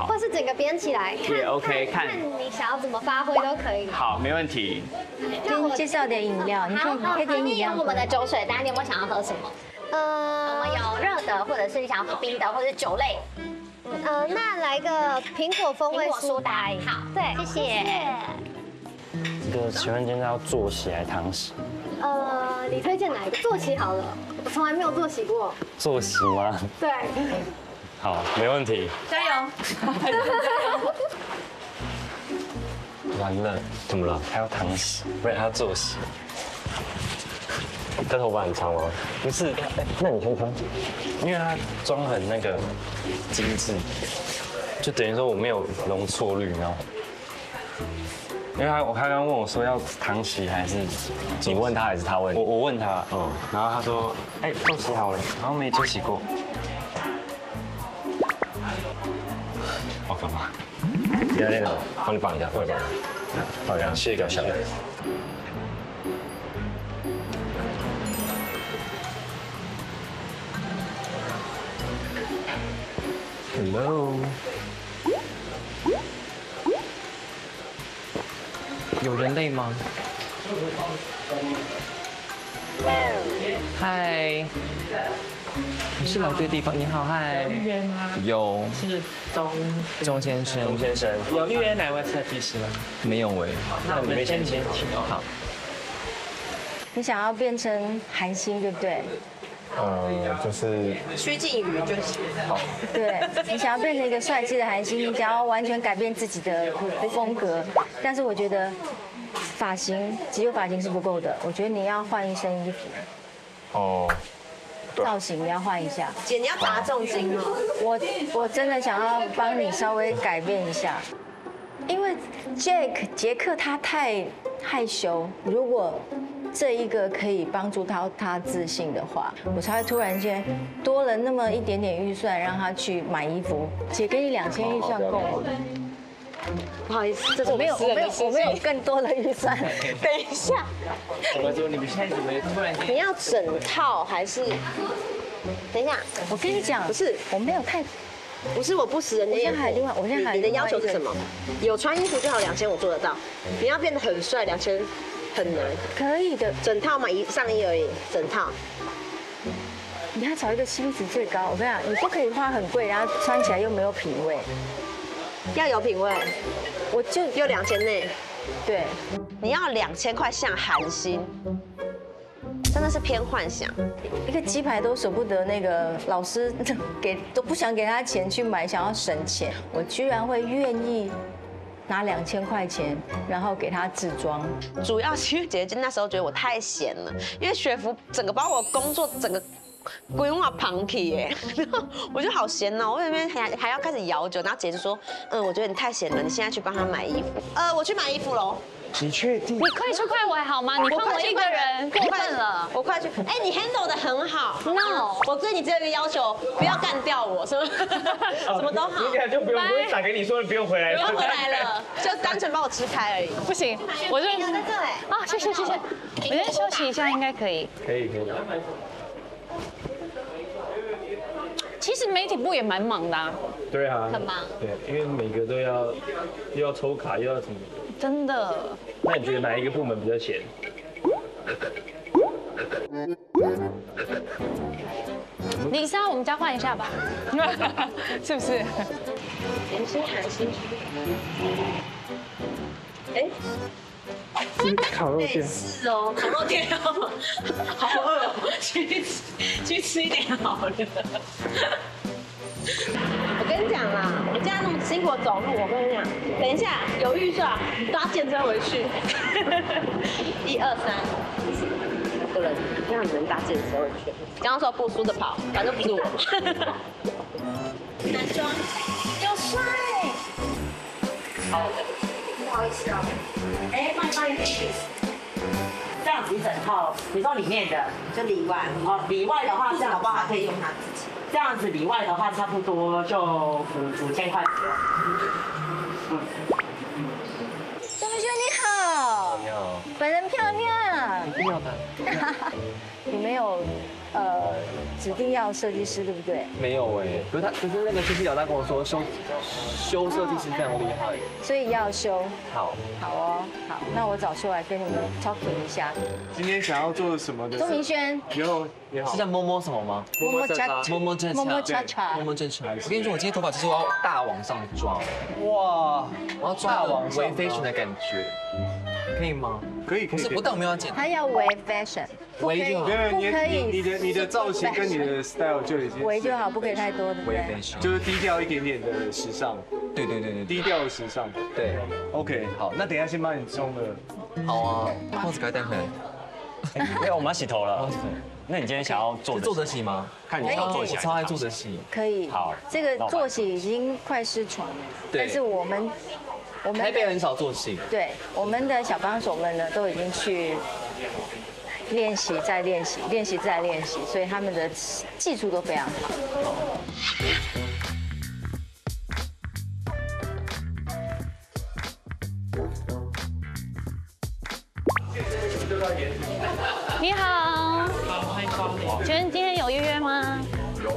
或是整个编起来，也 OK， 看你想要怎么发挥都可以。好，没问题。给你介绍点饮料，你可以可以点饮料。我们的酒水单，你有没有想要喝什么？我们有热的，或者是你想要喝冰的，或者是酒类。那来个苹果风味苏打饮。好，对，谢谢。这个请问今天要坐洗还是躺洗？你推荐哪一个？坐洗好了，我从来没有坐洗过。坐洗吗？对。好，没问题。加油！完了，怎么了？他要躺死，不是他要坐死。他头发很长哦。不是，那你先穿，因为他妆很那个精致，就等于说我没有容错率，你知道吗？ 因为他刚刚问我说要糖洗还是你问他还是他问我？我问他，嗯，然后他说，哎，都洗好了，然后没洗过，好可怕！第二天呢，帮你绑一下，帮你绑一下，绑一下，谢谢小孩。Hello。 有人类吗？嗨，你是来对地方。你好，嗨。有预约吗？有。是钟先生。钟先生。有预约哪位设计师吗？没有喂。那我们先请。好。你想要变成韩星，对不对？就是趋近于就行。好。对，你想要变成一个帅气的韩星，你想要完全改变自己的风格，但是我觉得发型只有发型是不够的，我觉得你要换一身衣服。哦。造型你要换一下。姐，你要打重金哦。我真的想要帮你稍微改变一下，因为杰克他太害羞，如果 这一个可以帮助他自信的话，我才会突然间多了那么一点点预算让他去买衣服。姐给你2000预算够吗？不好意思，这是我没有更多的预算。等一下，你们现在怎么突然？你要整套还是？等一下，我跟你讲，不是我没有太。 不是我不食人间烟火，我现在喊你的要求是什么？有穿衣服最好2000，我做得到。你要变得很帅，2000很难。可以的，整套嘛，上衣而已，整套。你要找一个薪资最高，我跟你讲，你不可以花很贵，然后穿起来又没有品味。要有品味，我就有2000内。对，你要2000块像韩星。 真的是偏幻想，一个鸡排都舍不得，那个老师都不想给他钱去买，想要省钱，我居然会愿意拿2000块钱，然后给他自装。主要是因为姐姐那时候觉得我太闲了，因为学服整个把我工作整个规划旁起耶，然后我就好闲哦，我那边还要开始摇酒，然后姐姐就说，嗯，我觉得你太闲了，你现在去帮他买衣服。我去买衣服喽。 你确定？你快去快回好吗？你看我一个人过分了，我快去。哎，你 handle 的很好。No， 我对你只有一个要求，不要干掉我，什么什么都好。你俩就不用，我打给你说不用回来了，不用回来了，就单纯把我支开而已。不行，我就在这哎。啊，谢谢谢谢，我先休息一下，应该可以。可以可以。其实媒体部也蛮忙的啊。对啊。很忙。对，因为每个都要又要抽卡，又要什么。 真的？那你觉得哪一个部门比较闲？李莎，我们家换一下吧，是不是？甜心韩心。哎，烤肉店是哦，烤肉店哦，好饿哦，去吃一点好了。我跟你讲啦，我现在那么辛苦走路，我跟你讲，等一下有预算都要健身回去。1、2、3，一个人让你们搭健身回去。刚刚说不输的跑，反正不是我。男装又帅。好的，不好意思哦。哎，帮你这样子一整套，你说里面的就里外，哦，里外的话这样好不好？可以用它自己。 这样子里外的话，差不多就5000块左右。张轩你好，你好，本人漂亮，一定要的。你没有指定要设计师对不对？没有哎，不是他，可是那个设计老大跟我说修设计师非常厉害，所以要修。好，好哦，好，那我找修来跟你们 talking 一下。今天想要做什么的？钟明轩，有。 是叫摸摸什么吗？摸摸恰恰，摸摸正恰，摸摸正恰。我跟你说，我今天头发就是我要大往上抓，哇，我要抓往微飞旋的感觉。可以吗？可以，可以。不是，我但我没有要剪。还要围 fashion， 围就好。不可以，你的造型跟你的 style 就已经围就好，不可以太多，对不对？就是低调一点点的时尚。对对对对，低调的时尚。对 ，OK， 好，那等一下先帮你中了。好啊，帽子赶快戴回来。没有，我们要洗头了。那你今天想要坐着洗吗？看你要坐起来，超爱坐着洗。可以。好，这个坐洗已经快失传了，但是我们台北很少做戏，对，我们的小帮手们呢都已经去练习，再练习，练习再练习，所以他们的技术都非常好。你好，请问今天有预约吗？有。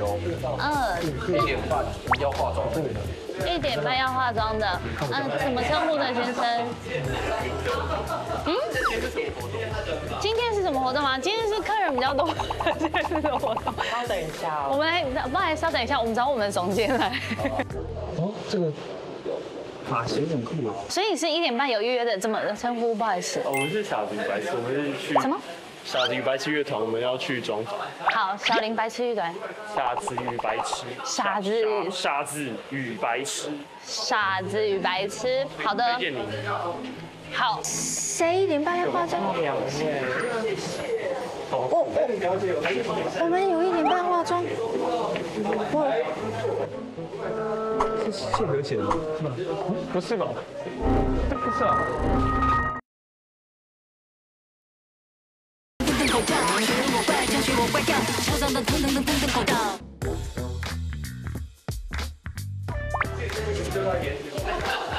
1:30要化妆。1:30要化妆的，怎么称呼呢，先生？嗯？今天是什么活动吗？今天是客人比较多，今天是什么活动？稍等一下，我们来稍等一下，我们找我们总监来。哦，这个发型很酷啊！所以是1:30有预约的，怎么称呼？不好意思，我们是小林白痴，我们是去什么？小林白痴乐团，我们要去妆发。好，小林白痴乐团。傻子与白痴。傻子与白痴。好的。好。谁1:30要化妆？我们有1:30化妆。我。是现合钱吗？是吗？不是吧？这不是啊。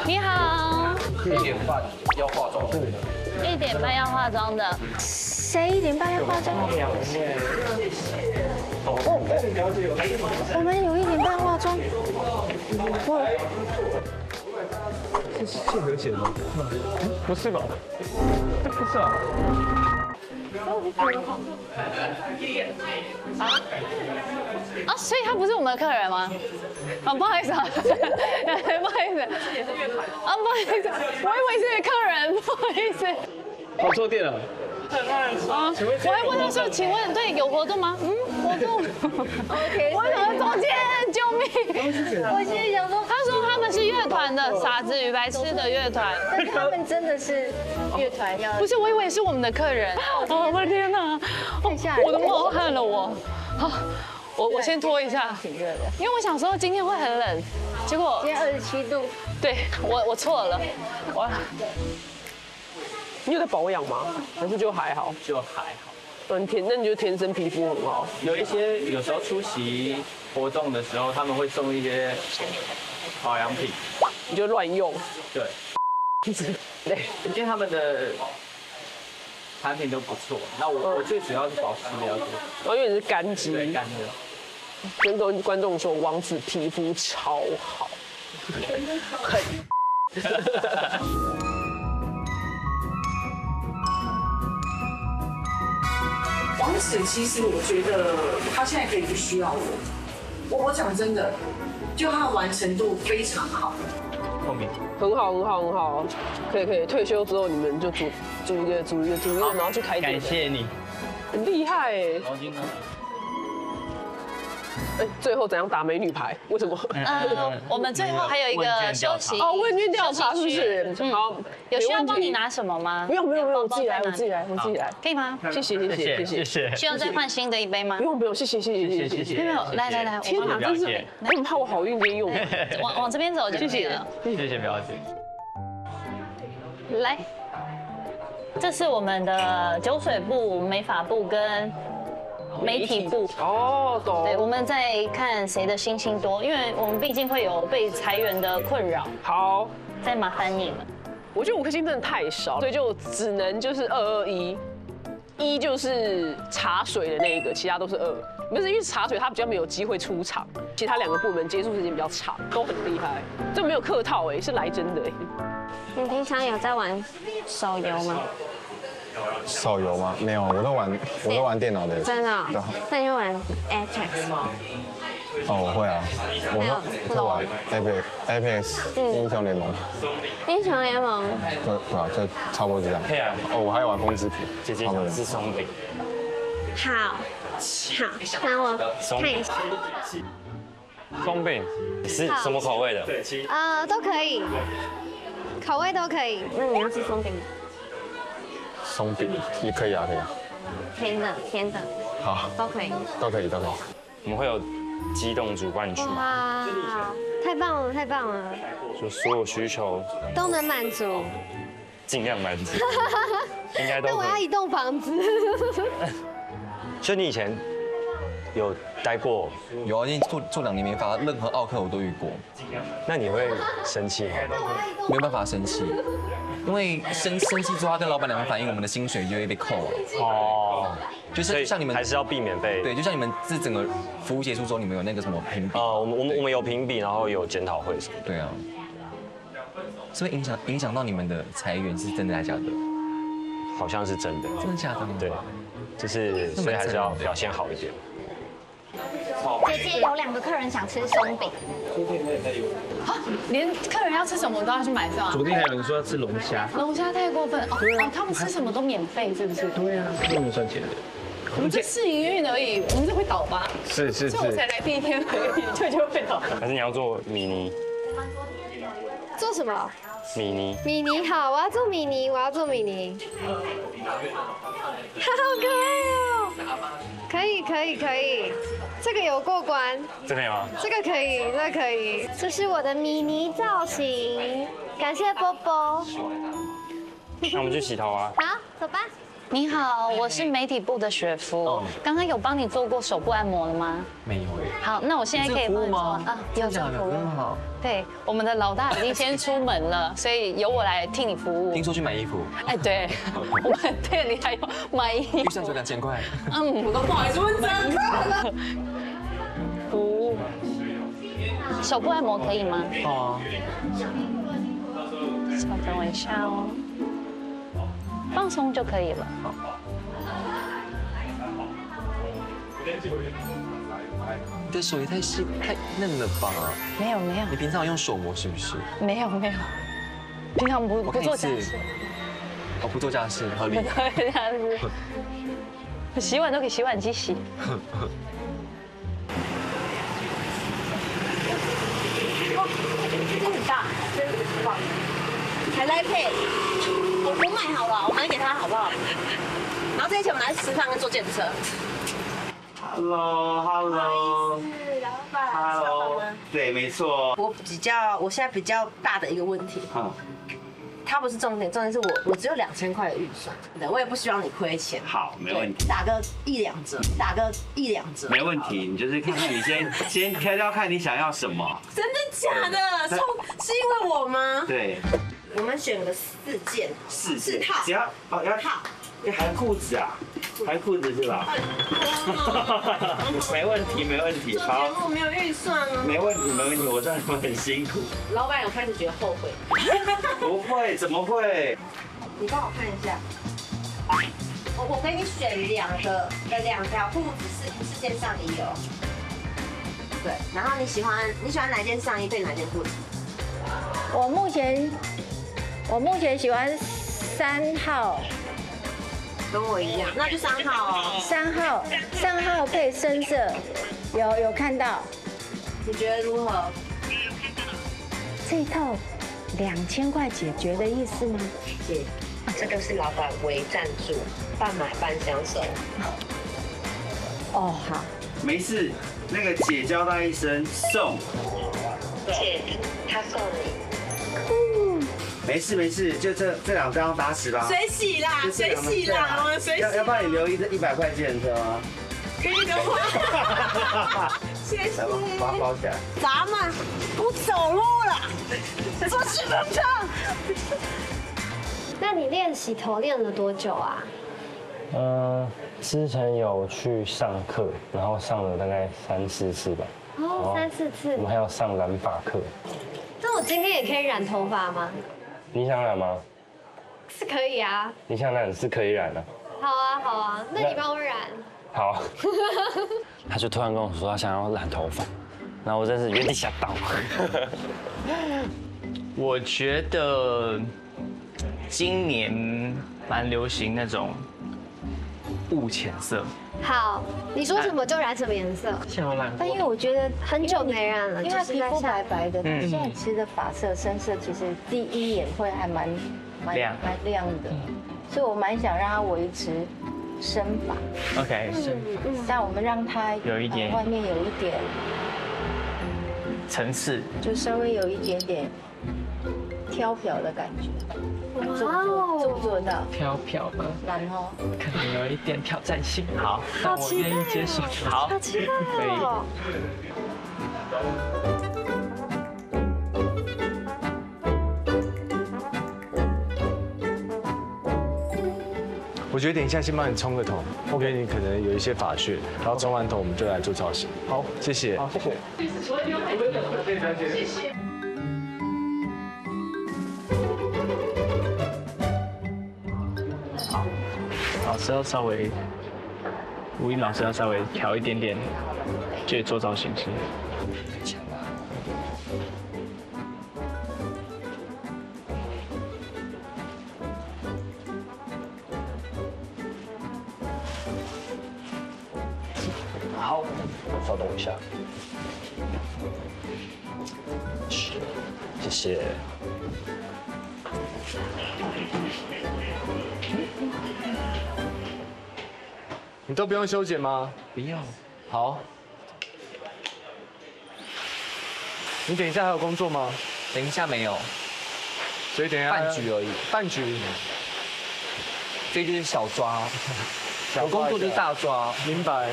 你好，1:30要化妆的，谁1:30要化妆？我们有1:30化妆，我是现合钱吗？不是吧？这不是啊。 啊，所以他不是我们的客人吗？啊，不好意思啊，不好意思，也是乐团啊，不好意思，我以为是客人，不好意思。跑错店了。啊，我还问他说，请问对有活动吗？嗯，活动。OK。我想中间，救命！我现在想说，他说他们是乐团的，傻子与白痴的乐团，但他们真的是。 乐团要不是，我以为是我们的客人。哦，我的天哪！我都冒汗了，我。好，我先脱一下，因为我想说今天会很冷，结果今天27度。对，我错了，我。你有在保养吗？还是就还好？就还好。嗯，那你就天生皮肤很好。有时候出席活动的时候，他们会送一些保养品，你就乱用。对。 对，因为他们的产品都不错。那我最主要是保湿比较多，因为你是干肌。对，干肌。跟观众说，王子皮肤超好。很。王子其实我觉得他现在可以不需要我。我讲真的，就他的完成度非常好。 很好，可以。退休之后你们就组一个，然后去开店。感谢你，很厉害哎。毛巾呢？哎，最后怎样打美女牌？为什么？我们最后还有一个休息哦，问卷调查是不是？好，有需要帮你拿什么吗？没有，我自己来，可以吗？谢谢。需要再换新的一杯吗？不用，谢谢。没有，来，天哪，真是，我很怕我好运今天用完，往这边走就可以了。谢谢表姐。来，这是我们的酒水部、美发部跟。 媒体部哦，懂。对，我们在看谁的星星多，因为我们毕竟会有被裁员的困扰。好，再麻烦你们。我觉得5颗星真的太少，所以就只能就是221，一就是茶水的那一个，其他都是2。不是因为茶水他比较没有机会出场，其他2个部门接触时间比较长，都很厉害。这没有客套哎，是来真的哎。你平常有在玩手游吗？ 手游吗？没有，我都玩电脑的。真的？那你会玩 Apex 吗？哦，我会啊，我玩 Apex 英雄联盟。英雄联盟。对啊，就差不多这样。对啊。哦，我还有玩风之谷。姐姐想吃松饼。好，好，那我看一下。松饼是什么口味的？都可以，口味都可以。那你要吃松饼吗？松饼也可以啊，可以。甜的，甜的。好，都可以，都可以，都可以。我们会有机动组帮你去吗？哇，太棒了，太棒了！就所有需求都能满足，尽量满足。应该都。那我要一栋房子。所以你以前有待过？有啊，因为住2年没发，任何奥客我都遇过。那你会生气吗？没有办法生气，因为生气之后，他跟老板娘反映，我们的薪水就会被扣啊。哦。就是像你们还是要避免被对，就像你们这整个服务结束之后，你们有那个什么评比啊？我们有评比，然后有检讨会什么？对啊。是不是影响到你们的裁员？是真的还是假的？好像是真的。真的假的？对，就是所以还是要表现好一点。姐姐有2个客人想吃松饼。啊，连客人要吃什么都要去买账。昨天还有人说要吃龙虾。龙虾太过分哦！他们吃什么都免费，是不是？对啊，他们赚钱的。我们这试营运而已，我们这会倒吧？是。所以我才来第一天而已，就会倒。还是你要做米妮？做什么？米妮。米妮好，我要做米妮，我要做米妮。好可爱哦！可以，这个有过关。这可以吗？这个可以，这可以。这是我的米妮造型，感谢波波。那我们去洗头啊。好，走吧。你好，我是媒体部的雪芙。刚刚有帮你做过手部按摩了吗？没有。好，那我现在可以帮你做啊，有这个服务。很好。对，我们的老大已经先出门了，所以由我来替你服务。听说去买衣服？哎，对，我们店里还有买衣服。预算只有2000块。嗯，我都不好意思问真的。服务，手部按摩可以吗？哦。稍等我一下哦。 放松就可以了。你的手也太嫩了吧？没有。你平常用手膜是不是？没有。平常不做家事。我不做家事，合理。不做家事。我洗碗都给洗碗机洗。这很大，真的很棒，还来配。 我不卖好了，我买给他好不好？然后这些钱我拿去吃饭跟坐电车。Hello， 老板。Hello， 对，没错。我现在比较大的一个问题。它不是重点，重点是我只有2000块的预算，我也不希望你亏钱。好，没问题。打个1、2折，打个1、2折。没问题，你就是看看你先挑挑看你想要什么。真的假的？是因为我吗？对。 我们选了4件，4套，只要哦要套，还裤子啊，还裤子是吧？没问题，好。我没有预算啊。没问题，我知道你们很辛苦。老板有开始觉得后悔？不会，怎么会？你帮我看一下，我给你选2条裤子，4件上衣哦。对，然后你喜欢哪件上衣配哪件裤子？我目前喜欢3号，跟我一样，那就3号哦。3号配深色，有看到？你觉得如何？这一套2000块解决的意思吗？姐，这就是老板微赞助，半买半享受。哦，好，没事，那个姐交代一声送。姐，他送你。没事，就这2张打死吧。水洗啦，我们水洗。要帮你留100块钱是吗？给你的话，谢谢。把它包起来。咱们不走路了，出去吧。那你练洗头练了多久啊？之前有去上课，然后上了大概3、4次吧。 哦，3、4次。我们还要上染发课。那我今天也可以染头发吗？你想染吗？是可以啊。你想染是可以染的。好啊，那你帮我染。好。他就突然跟我说他想要染头发，然后我真是原地吓到。我觉得今年蛮流行那种雾浅色。好，你说什么就染什么颜色。想要染，但因为我觉得很久没染了，因为皮肤白白的。现在其实的发色深色，其实第一眼会还蛮亮的，所以我蛮想让它维持。 深发 ，OK， 深发，但我们让它有一点，外面有一点层次，就稍微有一点点飘飘的感觉。做不做到？飘飘吧，然后可能有一点挑战性。好，那我愿意接受。好，好期待哦。可以。 我觉得等一下先帮你冲个头，我给你可能有一些发屑，然后冲完头我们就来做造型。好，谢谢。好，谢谢。谢谢。好，老师要稍微，吴英老师要稍微调一点点，就做造型去。稍等一下，谢谢。你都不用修剪吗？不用。好。你等一下还有工作吗？等一下没有，所以等一下半局而已。半局，这就是小抓。有工作就大抓，明白。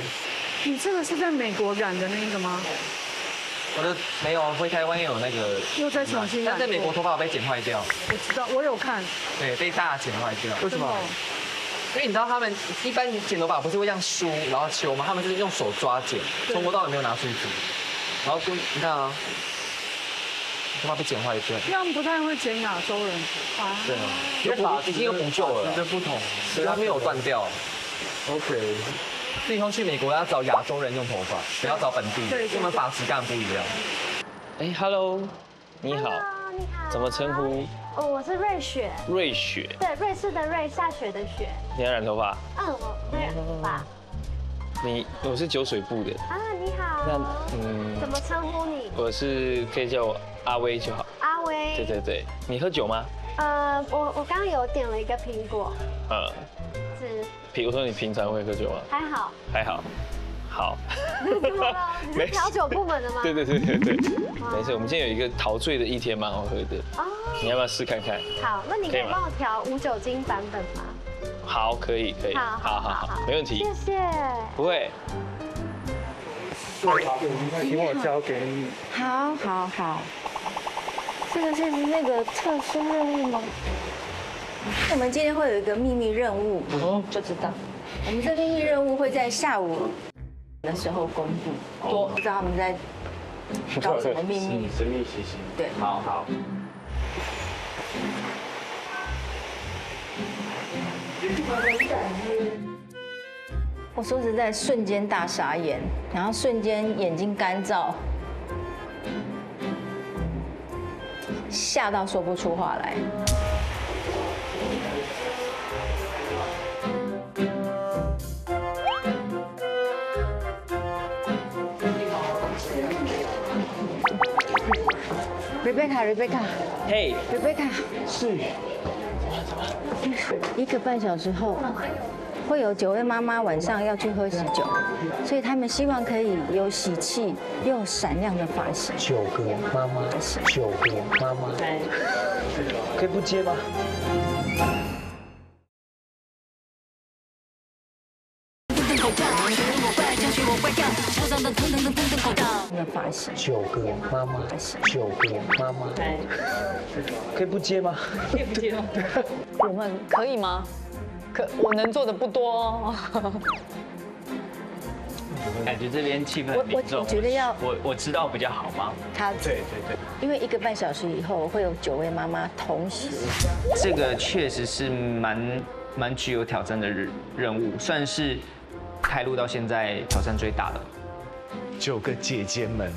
你这个是在美国染的那个吗？我的没有，回台湾有那个又再重新染。但在美国头发被剪坏掉。我知道，我有看。对，被大剪坏掉。为什么？因为你知道他们一般剪头发不是会这样梳，然后揪吗？他们就是用手抓剪，从头到尾没有拿梳子。然后就你看啊，头发被剪坏掉。他们不太会剪亚洲人头发。对啊，因为发已经有补救了，这不同，所以它没有断掉。OK。 所以以后去美国要找亚洲人用头发，不要找本地，因为我们发质感不一样。哎 ，Hello， 你好，你好，怎么称呼？哦，我是瑞雪。瑞雪。对，瑞士的瑞，下雪的雪。你要染头发？嗯，我会染头发。我是酒水部的。啊，你好。那怎么称呼你？我是可以叫我阿威就好。阿威。对对对，你喝酒吗？我刚刚有点了一个苹果。是。 我说你平常会喝酒吗？还好，还好，好。你是调酒部门的吗？对对对对对，没事。我们今天有一个陶醉的一天，蛮好喝的。哦。你要不要试看看？好，那你可以帮我调无酒精版本吗？好，可以，可以。好，好，好，好，没问题。谢谢。不会。请我交给你。好好好。这个是那个特殊任务吗？ 我们今天会有一个秘密任务，就知道。我们这秘密任务会在下午的时候公布，多知道他们在搞什么秘密。神秘兮兮。对，好好。我说实在，瞬间大傻眼，然后瞬间眼睛干燥，吓到说不出话来。 Rebecca， 嘿 ，Rebecca， 是，一个半小时后会有九位妈妈晚上要去喝喜酒，所以他们希望可以有喜气又闪亮的发型。九个妈妈，九个妈妈，可以不接吗？ 九个妈妈，九个妈妈，可以不接吗？可以不接吗？我们可以吗？我能做的不多哦。感觉这边气氛很凝重。我觉得要我知道比较好吗？他对对对，因为一个半小时以后会有九位妈妈同时。这个确实是蛮具有挑战的任务，算是开录到现在挑战最大的。 九个姐姐们，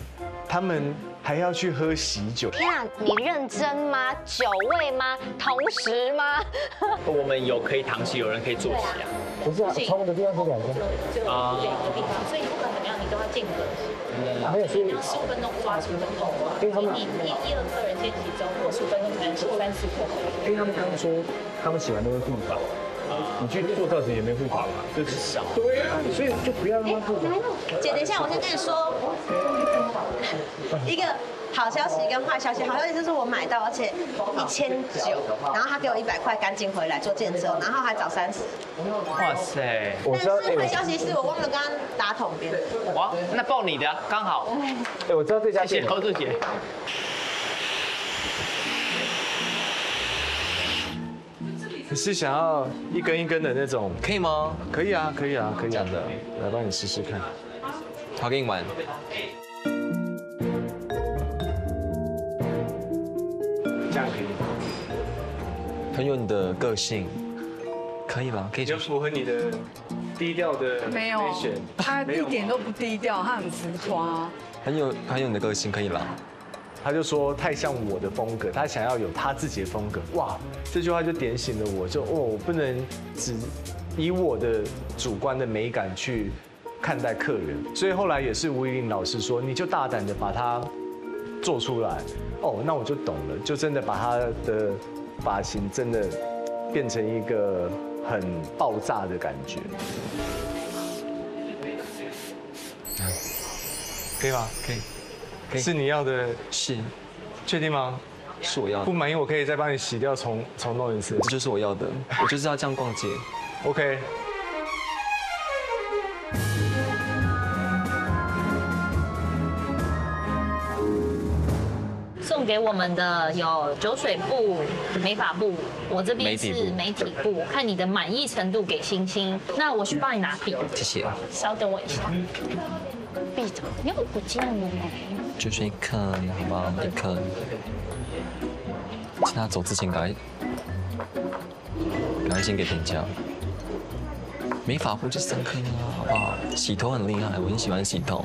他们还要去喝喜酒。天啊，你认真吗？酒味吗？同时吗？我们有可以堂食，有人可以坐席啊。不是啊，他们的地方是两个。啊，两个地方，所以不管怎么样，你都要间隔。没有，所以10分钟抓10分钟抓。因为他们一二个人先集中，过10分钟才能过3次过。因为他们刚说他们喜欢都会复杂。 你去做造型也没复杂嘛，就是少。对啊，所以就不要那么复杂。姐，等一下，我先跟你说一个好消息跟坏消息。好消息就是我买到，而且1900，然后他给我100块赶紧回来做见证，然后还找30。哇塞！但是坏消息是我忘了跟他打桶边。哇，那爆你的刚好。哎，我知道这家店。谢谢高志姐。 你是想要一根一根的那种，可以吗？可以啊，可以啊，可以啊的，来帮你试试看。好，给你玩。这样可以吗？很有你的个性，可以吗？可以。就符合你的低调的。没有，他一点都不低调，他很浮夸。很有你的个性，可以吗？ 他就说太像我的风格，他想要有他自己的风格。哇，这句话就点醒了我，就哦，我不能只以我的主观的美感去看待客人。所以后来也是吴怡玲老师说，你就大胆的把它做出来。哦，那我就懂了，就真的把他的发型真的变成一个很爆炸的感觉。可以吗？可以。 是你要的，是，确定吗？是我要的。不满意我可以再帮你洗掉，重弄一次。这就是我要的，我就是要这样逛街。OK。送给我们的有酒水布、美发布，我这边是媒体布，看你的满意程度给星星。那我去帮你拿笔，谢谢。稍等我一下。 闭着，你又不见了呢。就是一看，好不好？一看，趁他走之前，赶快先给评价。美发布就3颗啊，好不好？洗头很厉害，我很喜欢洗头。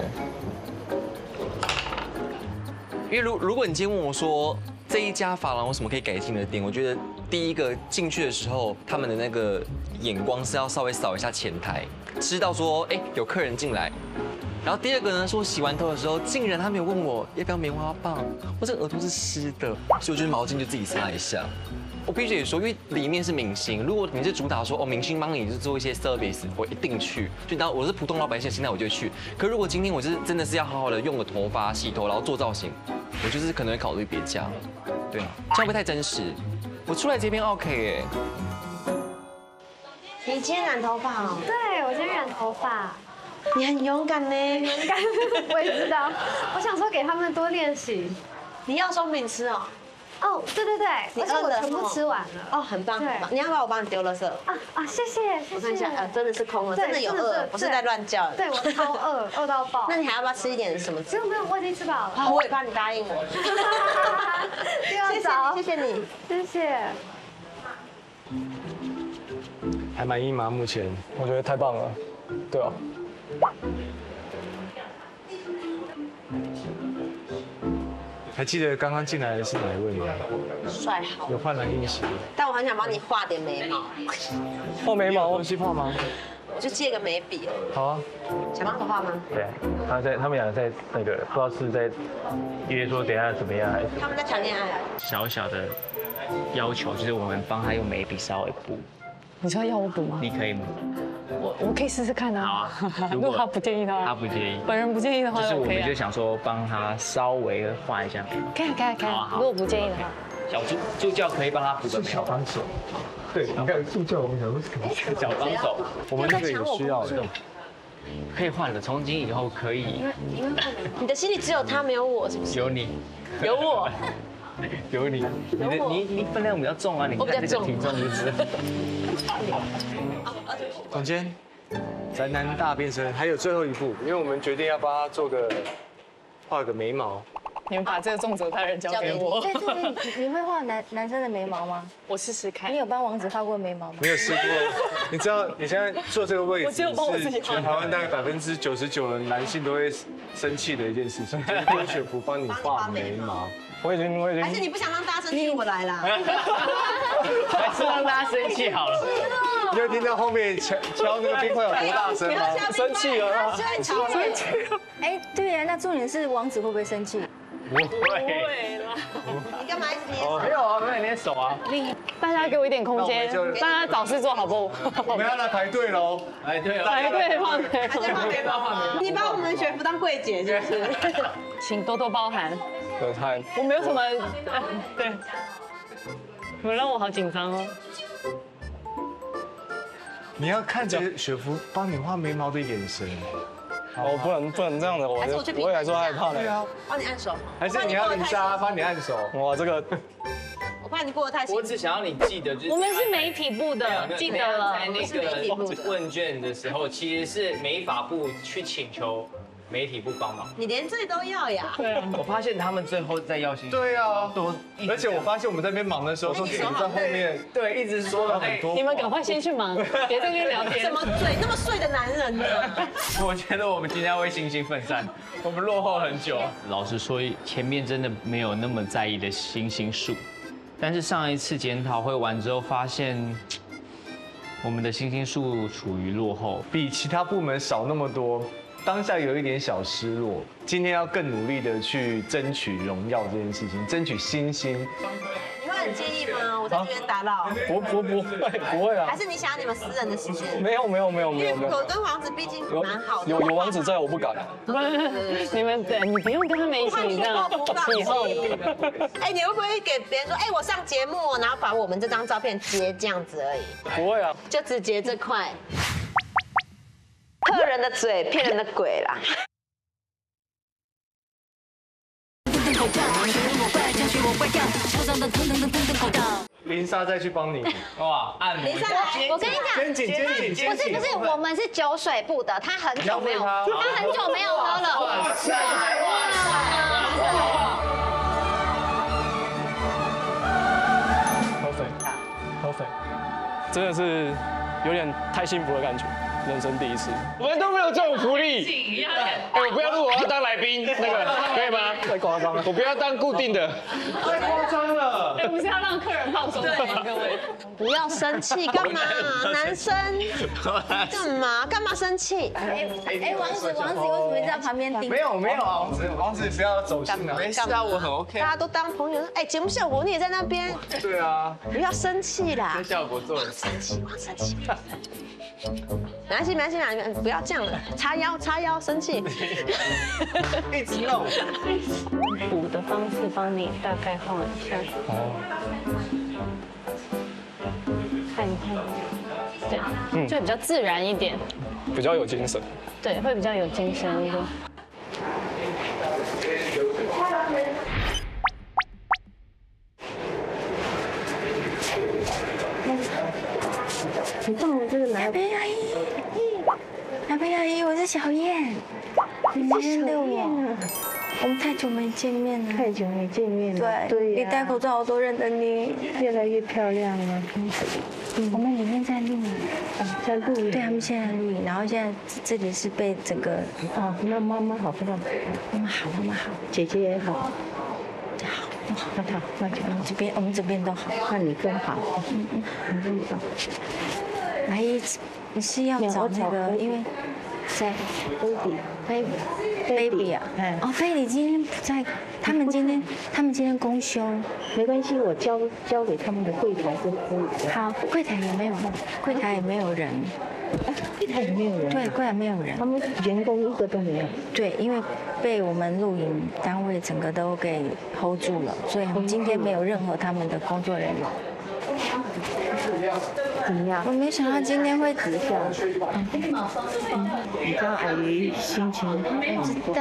因为如果你今天问我说这一家发廊有什么可以改进的点，我觉得第一个进去的时候，他们的那个眼光是要稍微扫一下前台，知道说哎有客人进来。 然后第二个呢，是我洗完头的时候，竟然他没有问我要不要棉花棒，我这个耳朵是湿的，所以我就毛巾就自己擦一下。我必须得说，因为里面是明星，如果你是主打说哦明星帮你是做一些 service， 我一定去。就当我是普通老百姓心态，我就去。可如果今天我是真的是要好好的用个头发、洗头，然后做造型，我就是可能会考虑别家。对啊，这样不太真实。我出来这边 OK 哎。你今天染头发哦？对，我今天染头发。 你很勇敢呢，勇敢，我也知道。我想说给他们多练习。你要松饼吃哦？哦，对对对，你饿了，全部吃完了。哦，很棒，很棒。你要不要我帮你丢垃圾？啊，谢谢，谢谢。我看一下，真的是空了，真的有饿，不是在乱叫。对，我超饿，饿到爆。那你还要不要吃一点什么？没有没有，我已经吃饱了。好，我也帮你答应我。谢谢你，谢谢你，谢谢。还满意吗？目前我觉得太棒了，对啊。 还记得刚刚进来的是哪一位吗？帅好，有焕然一新。但我很想帮你画点眉毛。画眉毛？我去画吗？我就借个眉笔。好啊。想帮我画吗？对，他们俩在那个不知道是在约说等一下怎么样还是？他们在谈恋爱。小小的要求就是我们帮他用眉笔稍微补。你知道要我补吗？你可以吗？ 我可以试试看啊。好啊，如果他不介意的话，他不介意，本人不介意的话，就是我们就想说帮他稍微画一下。可以可以可以，如果不介意的话，小助教可以帮他补个眉。小帮手，对，你看助教我们想说什么？小帮手，我们这个有需要的，可以换的，从今以后可以。你的心里只有他没有我，是不是？有你，有我，有你，你分量比较重啊，你看这个体重就知道。 总监，宅男大变身还有最后一步，因为我们决定要帮他画个眉毛，你们把这个重责大人交给我。对对对，你会画男生的眉毛吗？我试试看。你有帮王子画过眉毛吗？没有试过。你知道你现在坐这个位置，是全台湾大概99%的男性都会生气的一件事情，就是郭雪芙帮你画眉毛。 我已经，还是你不想让大家生气，我来啦。还是让大家生气好了。你有听到后面敲那个冰块有多大声吗？生气了，生气了，生气了。哎，对呀，那重点是王子会不会生气？不会啦。你干嘛一直捏手？没有啊，没有捏手啊。大家给我一点空间，大家找事做好不？我们要来排队喽！排队，排队画眉毛。你把我们雪芙当柜姐是不是？请多多包涵。 我没有什么，对，你让我好紧张哦。你要看着雪芙帮你画眉毛的眼神，我不能这样的，我也还是害怕的。对啊，帮你按手，还是你要你扎帮你按手。哇，这个，我怕你过得太辛苦。我只想要你记得，我们是媒体部的，记得了。在那个问卷的时候，其实是美发部去请求。 媒体不帮忙，你连这都要呀？对啊，我发现他们最后在要薪水。对啊，而且我发现我们在那边忙的时候，都在后面，对，一直说了很多。你们赶快先去忙，别在那边聊天。怎么嘴那么碎的男人呢？我觉得我们今天会星星奋战，我们落后很久。老实说，前面真的没有那么在意的星星数，但是上一次检讨会完之后发现。 我们的星星数处于落后，比其他部门少那么多，当下有一点小失落。今天要更努力的去争取荣耀这件事情，争取星星。你会很介意吗？我在这边打扰。不会啊。还是你想要你们私人的时间？没有。因为我跟王子毕竟蛮好的。有王子在，我不敢。你们对，你不用跟他们一起这样。以后。哎，你会不会给别人说，哎，我上节目，然后把我们这张照片截这样子而已？不会啊，就只截这块。客人的嘴，骗人的鬼啦。 林莎再去帮你哇，按摩。林莎，我跟你讲，肩颈，不是，我们是酒水部的，他很久没有喝了。哇塞！喝水，真的是有点太幸福的感觉。 人生第一次，我们都没有这种福利。哎，我不要录，我要当来宾，那个可以吗？太夸张了，我不要当固定的。太夸张了。哎，我们是要让客人放松的，各位。不要生气，干嘛？男生干嘛生气？哎，王子为什么在旁边盯？没有啊，王子不要走心了，没事啊，我很 OK。大家都当朋友，哎，节目效果你也在那边。对啊。不要生气啦。这效果做的。生气。 没关系，不要这样了，叉腰，生气，一直弄。补的方式帮你大概画一下，看一看，对，就会比较自然一点，比较有精神，对，会比较有精神一点。你放了这个来杯阿姨。 来吧，阿姨，我是小燕。你今天遛我，我们太久没见面了。对，你戴口罩我都认得你，越来越漂亮了。我们里面在录影，对，他们现在录影，然后现在这里是被整个……哦，那妈妈好不好？妈妈好，姐姐也好，好，我们这边都好，那你更好。你更好。阿姨。 你是要找那个，因为谁 ？baby 啊，哦 ，baby 今天不在，他们今天公休，没关系，我交给他们的柜台就可以了。好，柜台也没有人。 柜台也没有人，对，柜台没有人，他们员工一个都没有。对，因为被我们录影单位整个都给 hold 住了，所以我们今天没有任何他们的工作人员。怎么样？我没想到今天会直销。你知道阿姨心情不好，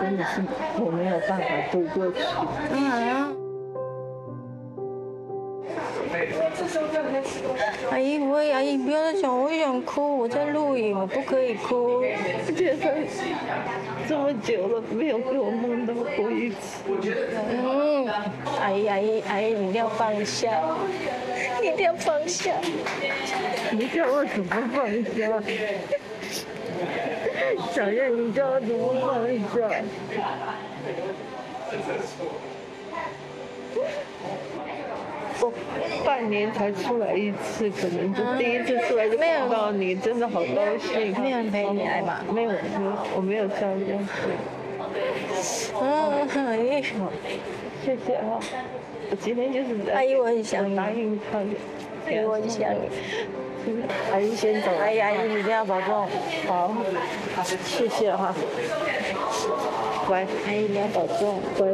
真的是我没有办法度过去。阿姨不会，阿姨不要再想，我想哭，我在录影，我不可以哭。而且他这么久了，没有给我梦到过一次。嗯，阿姨，你一定要放下，你一定要放下。你叫我怎么放下？小燕，你叫我怎么放下？ 我半年才出来一次，可能就第一次出来就看到你，真的好高兴。没有人陪你来吧？没有，我没有参加。嗯，阿姨，谢谢啊！我今天就是在，阿姨，我很想你。答应他的，阿姨，我很想你。阿姨先走。阿姨，你一定要保重。好，谢谢哈。乖，阿姨你要保重。乖。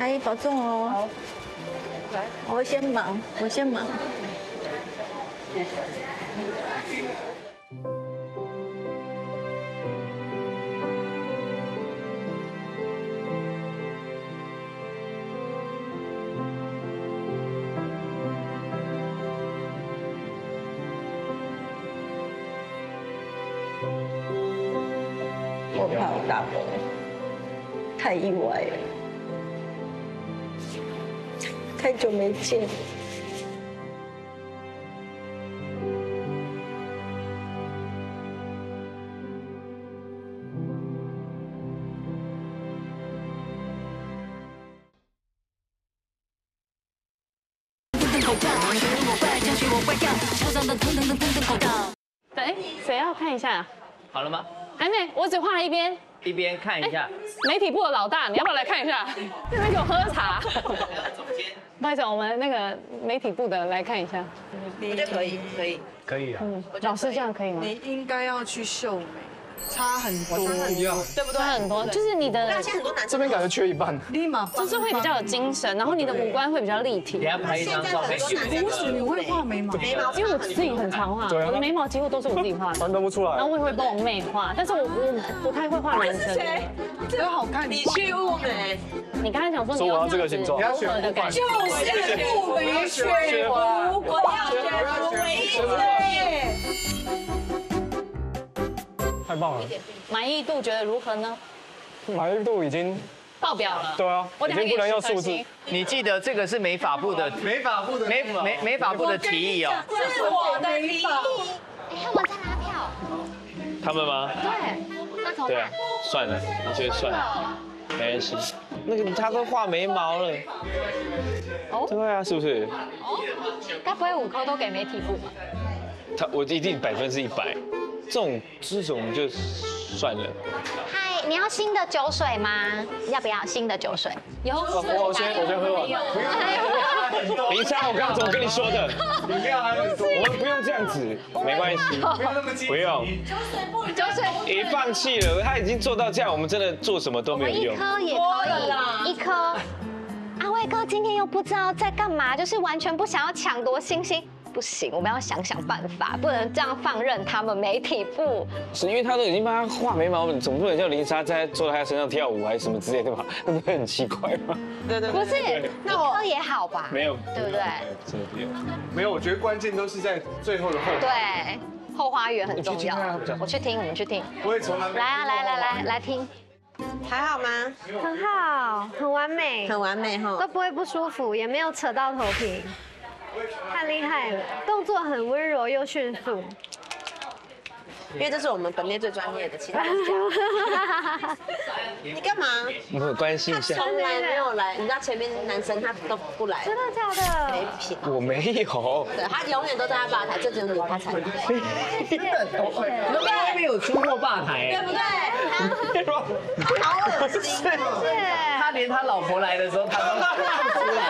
阿姨保重哦。好，我先忙。谢谢。我怕我大伯太意外了。 太久没见，哎，谁要看一下？好了吗？还没，我只画了一边。 一边看一下，媒体部的老大，你要不要来看一下？这边给我喝茶。不好意思，我们那个媒体部的来看一下。我觉得可以啊。嗯，老师这样可以吗？你应该要去秀美，差很多，对不对？差很多，就是你的。那现在很多男生这边感觉缺一半。立马就是会比较有精神，然后你的五官会比较立体。等下拍一张照片。我属于会画眉毛，因为我自己很常画，我的眉毛几乎都是我自己画的，完全不出来。然后我也会帮我妹画，但是我不太会画男生。这个好看，你去物美。你刚才想说我要这个形状，就是物美学无国要学无美。 太棒了！满意度觉得如何呢？满意度已经爆表了。对啊，已经不能用数字。你记得这个是美发部的提议哦。这是我的提议。哎，他们在拿票。他们吗？对。那怎么办？算了，你觉得算了，没关系。那个他都画眉毛了。哦。对啊，是不是？哦。该不会5颗都给媒体部吧？我一定100%。 这种事情我们就算了。嗨，你要新的酒水吗？要不要新的酒水？有。我先喝完。林莎，我刚刚怎么跟你说的？饮料还有多。我们不用这样子，没关系。不用那么急。不用。酒水不。也放弃了，他已经做到这样，我们真的做什么都没有用。1颗也可以啦，1颗。阿威哥今天又不知道在干嘛，就是完全不想要抢夺星星。 不行，我们要想想办法，不能这样放任他们媒体部。是因为他都已经帮他画眉毛，总不能叫林莎在坐在他身上跳舞还是什么之类的吧？那不会很奇怪吗？对。不是，1颗也好吧？没有，对不对？真的没有，我觉得关键都是在最后的后。对，后花园很重要。我去听，我们去听。我也从来没。来啊，来听。还好吗？很好，很完美，很完美哈，都不会不舒服，也没有扯到头皮。 太厉害了，动作很温柔又迅速。因为这是我们本业最专业的，其他人家。你干嘛？没有关系一下。从来没有来，你知道前面男生他都不来。真的假的？没品。我没有。对，他永远都在他吧台，就只有你他才来。真的，你们外面有出过吧台？对不对？好恶心。谢谢。他连他老婆来的时候，他都看出来。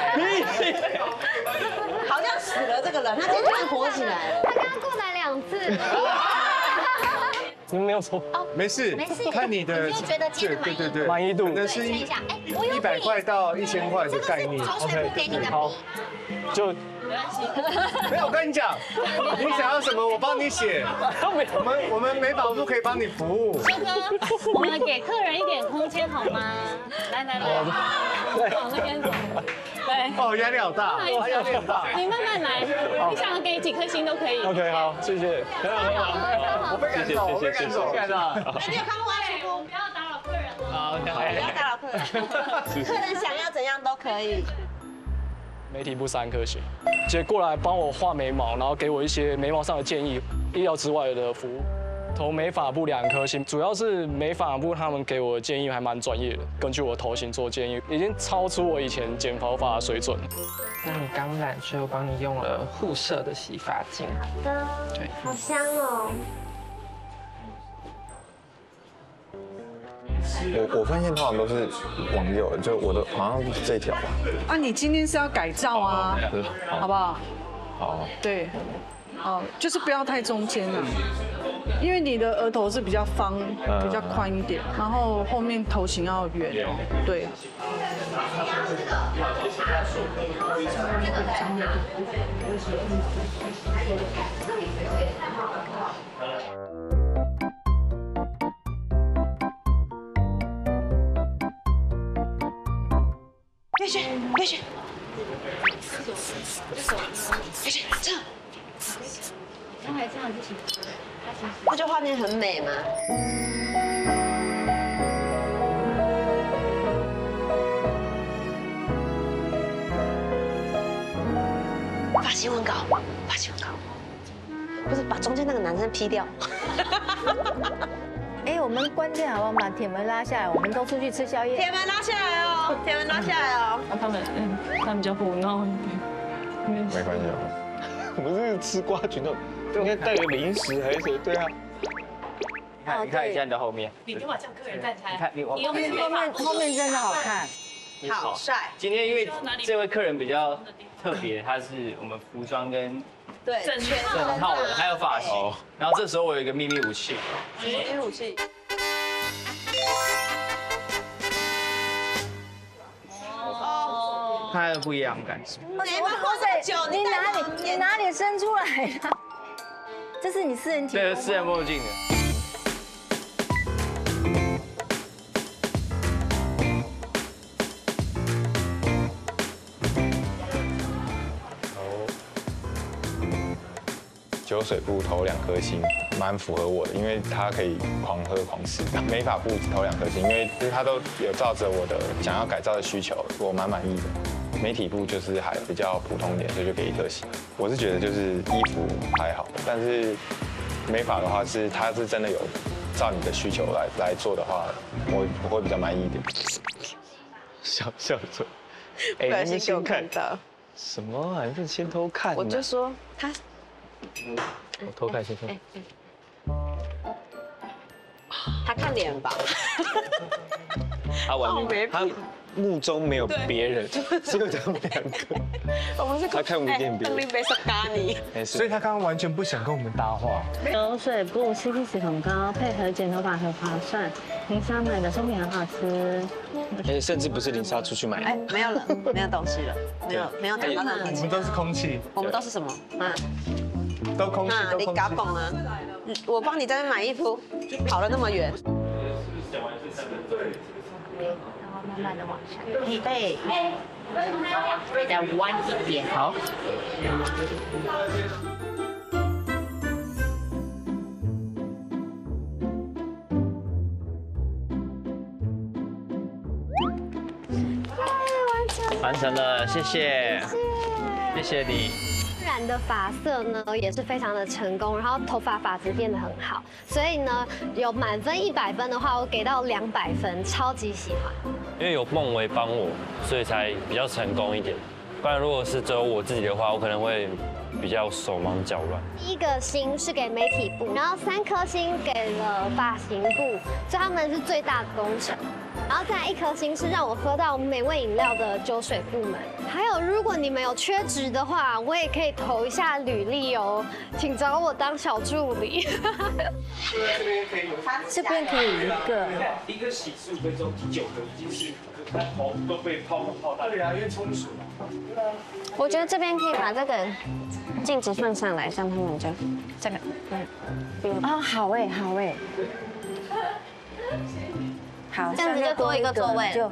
好像死了这个人，他今天活起来了。他刚刚过来2次。你们没有错，没事，看你的，觉得今天对满意度，可能是100块到1000块的概念。OK， 好，就没关系。没有，我跟你讲，你想要什么我帮你写。我们美宝路可以帮你服务。周哥，我们给客人一点空间好吗？来来来，往那边走。对。哦，压力好大，压力很大。你慢慢来，你想给几颗星都可以。OK， 好，谢谢。我被赶走，我被赶走，干了。你有看过花仙姑？不要打扰客人哦。不要打扰客人。客人想要怎样都可以。 媒体部3科学，姐过来帮我画眉毛，然后给我一些眉毛上的建议，意料之外的服务。投美发部2颗星，主要是美发部他们给我的建议还蛮专业的，根据我头型做建议，已经超出我以前剪头发的水准。那你刚染，所以我帮你用了护色的洗发精。好的。对，好香哦。 我发现通常都是往右，就我的好像这条吧。啊，你今天是要改造啊，好不好？好。对，哦，就是不要太中间了，因为你的额头是比较方、比较宽一点，然后后面头型要圆哦。对。月轩，月轩，这样，刚才这样不行，那就画面很美嘛。发型很高，发型很高，不是把中间那个男生劈掉。哎，我们关键好不好？把铁门拉下来，我们都出去吃宵夜。铁门拉下来哦，铁门拉下来哦。那他们，他们比较胡闹一点。没关系啊，我们是吃瓜群众，应该带个零食还是谁？对啊。你看一下你的后面。你今晚叫客人站起来。你看，后面真的好看，好帅。今天因为这位客人比较特别，他是我们服装跟。 对，整套的，还有发型。然后这时候我有一个秘密武器。秘密武器。哦。它还有不一样的感觉。你们喝这酒，你哪里生出来的？这是你私人体。对，私人墨镜的。 酒水部投2颗星，蛮符合我的，因为它可以狂喝狂吃。美发部投2颗星，因为它都有照着我的想要改造的需求，我蛮满意的。媒体部就是还比较普通点，所以就给1颗星。我是觉得就是衣服还好，但是美发的话是它是真的有照你的需求来做的话，我会比较满意一点。小嘴，哎、欸，你先看到什么、啊？你是先偷看、啊？我就说他。 我偷看先看。他看脸吧。他完全，他目中没有别人，只有他们2个。我们是他看不见别人。所以他刚刚完全不想跟我们搭话。酒水部 CP 值很高，配合剪头发很划算。林莎买的商品很好吃。而且甚至不是林莎出去买的。哎，没有了，没有东西了，没有讲到那。我们都是空气。我们都是什么？嗯。 都空气，你嘎嘣啊！我帮你在那买衣服，跑了那么远。然后慢慢的往下。对，再弯一点。好。完成了，谢谢，谢谢你。 染的发色呢也是非常的成功，然后头发发质变得很好，所以呢有满分100分的话，我给到200分，超级喜欢。因为有孟维帮我，所以才比较成功一点。不然如果是只有我自己的话，我可能会比较手忙脚乱。1颗星是给媒体部，然后3颗星给了发型部，所以他们是最大的工程。 然后再1颗星是让我喝到美味饮料的酒水部门，还有如果你们有缺职的话，我也可以投一下履历哦，请找我当小助理。这边可以一个洗漱分钟，9个已经是头都被泡到。对啊，因为冲水嘛。我觉得这边可以把这个镜子放上来，像他们这样。这个，嗯，啊，好哎，好哎，好，这样子就多一个座位，就1、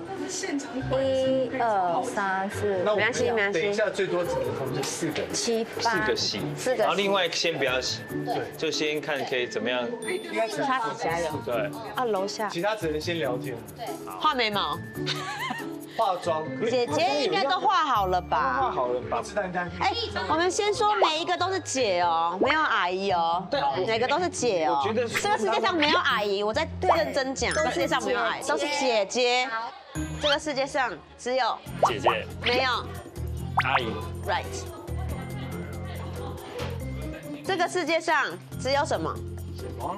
2、3、4，没关系，没关系。等一下最多只能控制4个，7、8，4个洗，然后另外先不要洗，对，就先看可以怎么样。应该其他只加油，对，啊，楼下。其他只能先聊天，对，画眉毛。 化妆，姐姐应该都画好了吧？画好了吧？哎，我们先说每一个都是姐哦，没有阿姨哦。对，每个都是姐哦。我觉得这个世界上没有阿姨，我在认真讲，这个世界上没有阿姨，都是姐姐。这个世界上只有姐姐，没有阿姨。Right。这个世界上只有什么？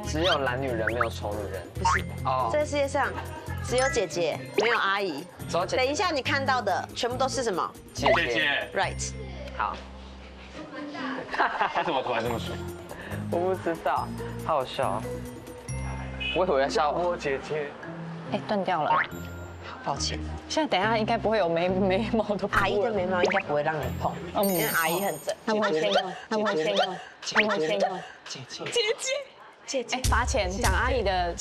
只有懒女人，没有丑女人。不是哦，这个世界上。 只有姐姐，没有阿姨。等一下，你看到的全部都是什么？姐姐。Right。好。为什么突然这么说？我不知道，好笑。我以为要笑我姐姐。哎，断掉了，抱歉。现在等一下应该不会有眉毛的。阿姨的眉毛应该不会让你碰，因为阿姨很整。他们会先用，他们会先用，他们会先用。姐姐。姐姐。 姐姐罚钱，讲阿姨的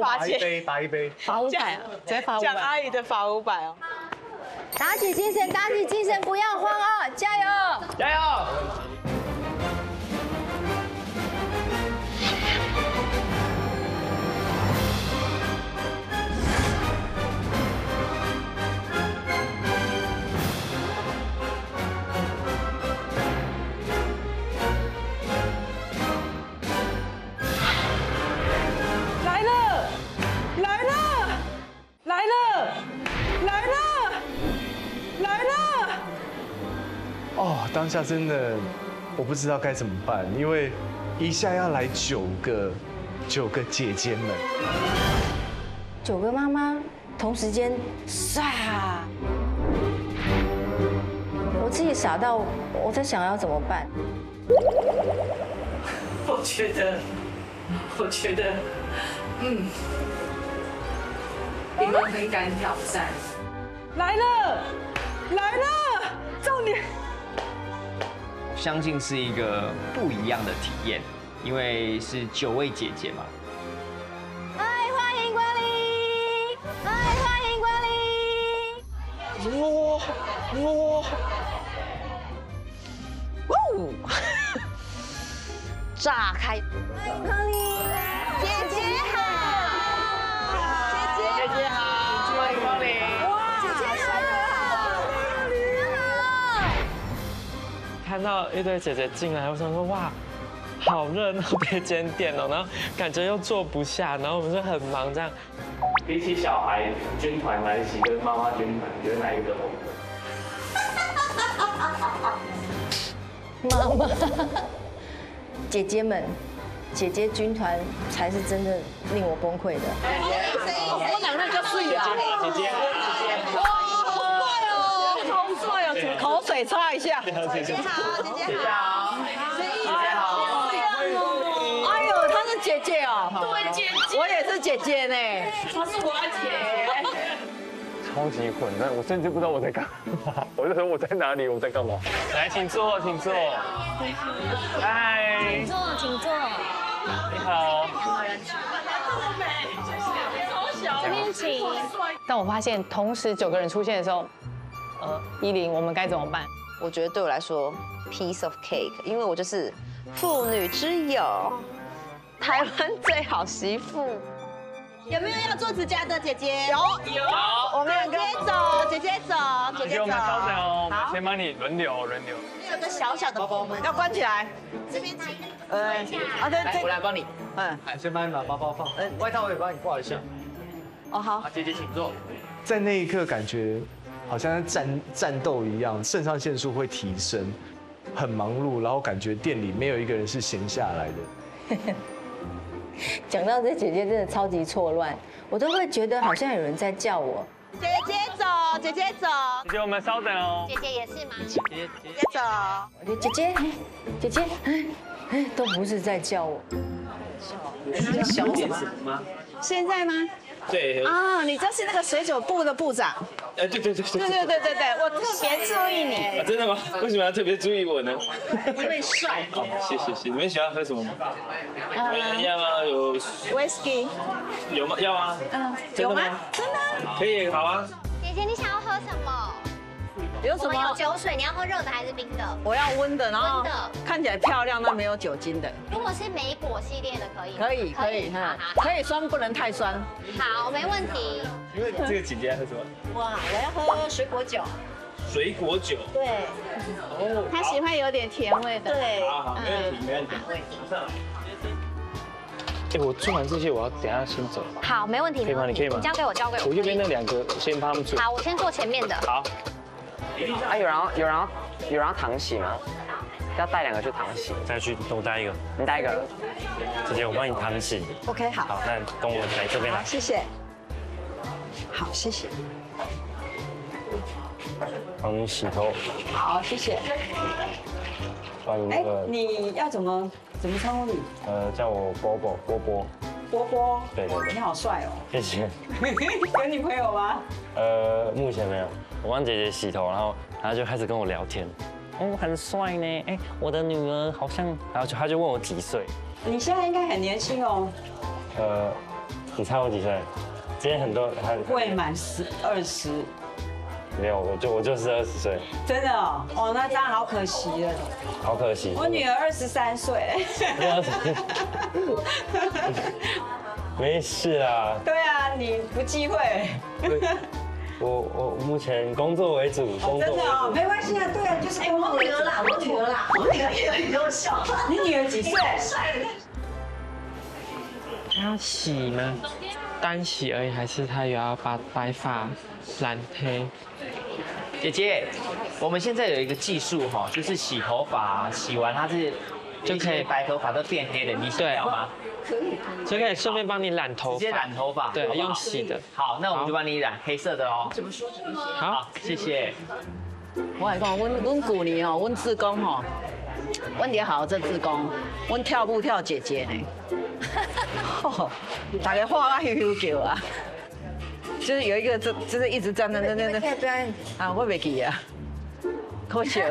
罚钱，罚一杯，罚500啊，直接罚500。讲阿姨的罚500哦。打起精神，打起精神，不要慌哦，加油！加油！哦，当下真的我不知道该怎么办，因为一下要来九个姐姐们，9个妈妈同时间，唰！我自己傻到我在想要怎么办。我觉得，嗯，你们很敢挑战。来了，重点。 相信是一个不一样的体验，因为是9位姐姐嘛。哎，欢迎光临！哎，欢迎光临！哇！炸开！欢迎光临！姐姐好！姐姐好！欢迎光临！ 看到一堆姐姐进来，我想说哇，好热闹的一间店哦，然后感觉又坐不下，然后我们就很忙这样。比起小孩军团来袭跟妈妈军团，你觉得哪一个红的？妈妈，姐姐们，姐姐军团才是真的令我崩溃的。我两个就是啊，姐姐。 口水擦一下。姐姐好，哎呦，哎呦，她是姐姐哦。对，姐姐。我也是姐姐呢。她是我姐。超级混乱，我甚至不知道我在干嘛。我就说我在哪里，我在干嘛。来，请坐，请坐。嗨。请坐，请坐。你好。超小。但我发现，同时9个人出现的时候。 10，我们该怎么办？我觉得对我来说 ，piece of cake， 因为我就是妇女之友，台湾最好媳妇。有没有要做指甲的姐姐？有，我们两个姐姐走。我们挑选哦，好，先帮你轮流。这个小小的包包我们要关起来，这边请。来，我来帮你。嗯，先帮你把包包放。外套我也帮你挂一下。哦，好。姐姐请坐。在那一刻感觉。 好像在战斗一样，肾上腺素会提升，很忙碌，然后感觉店里没有一个人是闲下来的。讲到这，姐姐真的超级错乱，我都会觉得好像有人在叫我。姐姐走。姐姐，我们稍等哦。姐姐也是吗？姐姐走。姐姐，都不是在叫我。小姐吗？现在吗？对。啊，你就是那个水酒部的部长。哎，对，我特别注意你。真的吗？为什么要特别注意我呢？因为帅。哦，谢谢。你们喜欢喝什么吗？要吗？有 whisky。有吗？要吗？嗯。有吗？真的。可以，好啊。姐姐，你想要喝什么？有什么？有酒水，你要喝热的还是冰的？我要温的，然后看起来漂亮但没有酒精的。如果是莓果系列的可以？可以哈，可以酸不能太酸。好，没问题。因为这个姐姐要喝什么？哇，我要喝水果酒。水果酒。对。哦。她喜欢有点甜味的。对。好，没问题。马上。哎，我做完这些，我要等下先走。好，没问题。可以吗？你可以吗？你交给我。我右边那两个先帮他们做。好，我先做前面的。好。 啊，有人要糖洗吗？要带两个去糖洗，再去我带一个，你带一个，姐姐我帮你糖洗。OK， 好。好，那跟我来这边来。谢谢。好，谢谢。帮你洗头。好，谢谢。哎，你要怎么称呼你？叫我波波。波波。对。你好帅哦。谢谢。有女朋友吗？目前没有。 我帮姐姐洗头，然后就开始跟我聊天，哦，很帅呢，哎，我的女儿好像，然后她就问我几岁。你现在应该很年轻哦。你猜我几岁？今天很多未满20。没有，我就是20岁。真的哦，哦，那这样好可惜了。好可惜。我女儿23岁。没事啊。对啊，你不忌讳。 我目前工作为主，工作。真的哦，没关系啊，对啊，就是哎，我女儿也给我笑。你女儿几岁？她要洗吗？单洗而已，还是她也要把白发染黑？姐姐，我们现在有一个技术哈，就是洗头发，洗完它是就可以白头发都变黑的，你想要吗？ 就可以顺便帮你染头发，直接染头发，对，用洗的。好，那我们就帮你染黑色的哦。好，谢谢。我来讲，阮旧年哦，阮志工吼，阮也好做志工，阮跳舞跳姐姐呢。大家画我羞羞叫啊，就是有一个就是一直站啊，我袂记啊，可惜。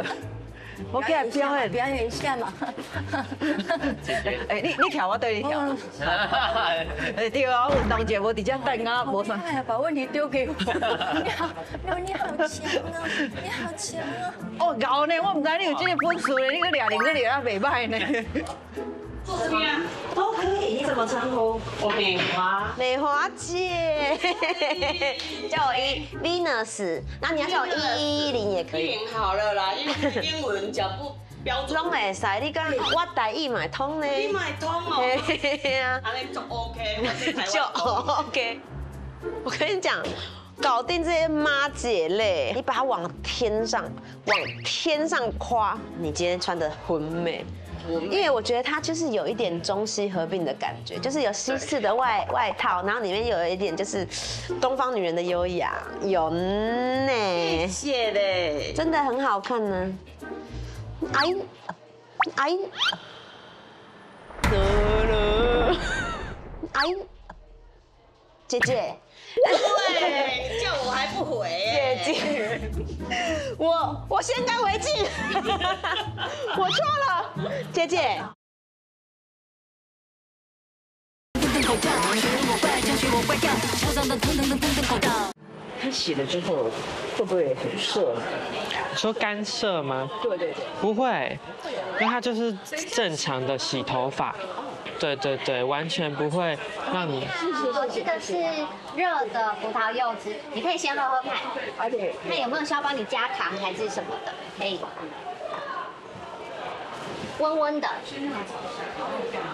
我给他表演一下嘛，哎，你跳我对你跳，哎对啊，我当姐我底下等啊，我上。哎呀，把问题丢给我。你好强啊！哦，搞呢，我唔知你有这个分数嘞，你个20个还袂歹呢。做什么呀？都可以，你怎么称呼？我美华姐，叫我Venus， 那你要叫我110也可以。110好了啦，因为英文讲不标准。拢会使，你讲我台语嘛通呢？你嘛通哦。嘿嘿啊，安尼就 OK， 就 OK。我跟你讲，搞定这些妈姐类，你把它往天上夸，你今天穿的很美。 因为我觉得它就是有一点中西合并的感觉，就是有西式的外套，然后里面有一点就是东方女人的优雅，有呢，谢嘞，真的很好看呢。姐姐，对，叫我还不回，姐姐，我先干为敬，我错了，姐姐。他洗了之后会不会很涩？说干涩吗？对，不会，因为它就是正常的洗头发。 对，完全不会让你。我这个是热的葡萄柚汁，你可以先喝喝看，而且看有没有需要帮你加糖还是什么的，可以。温温的，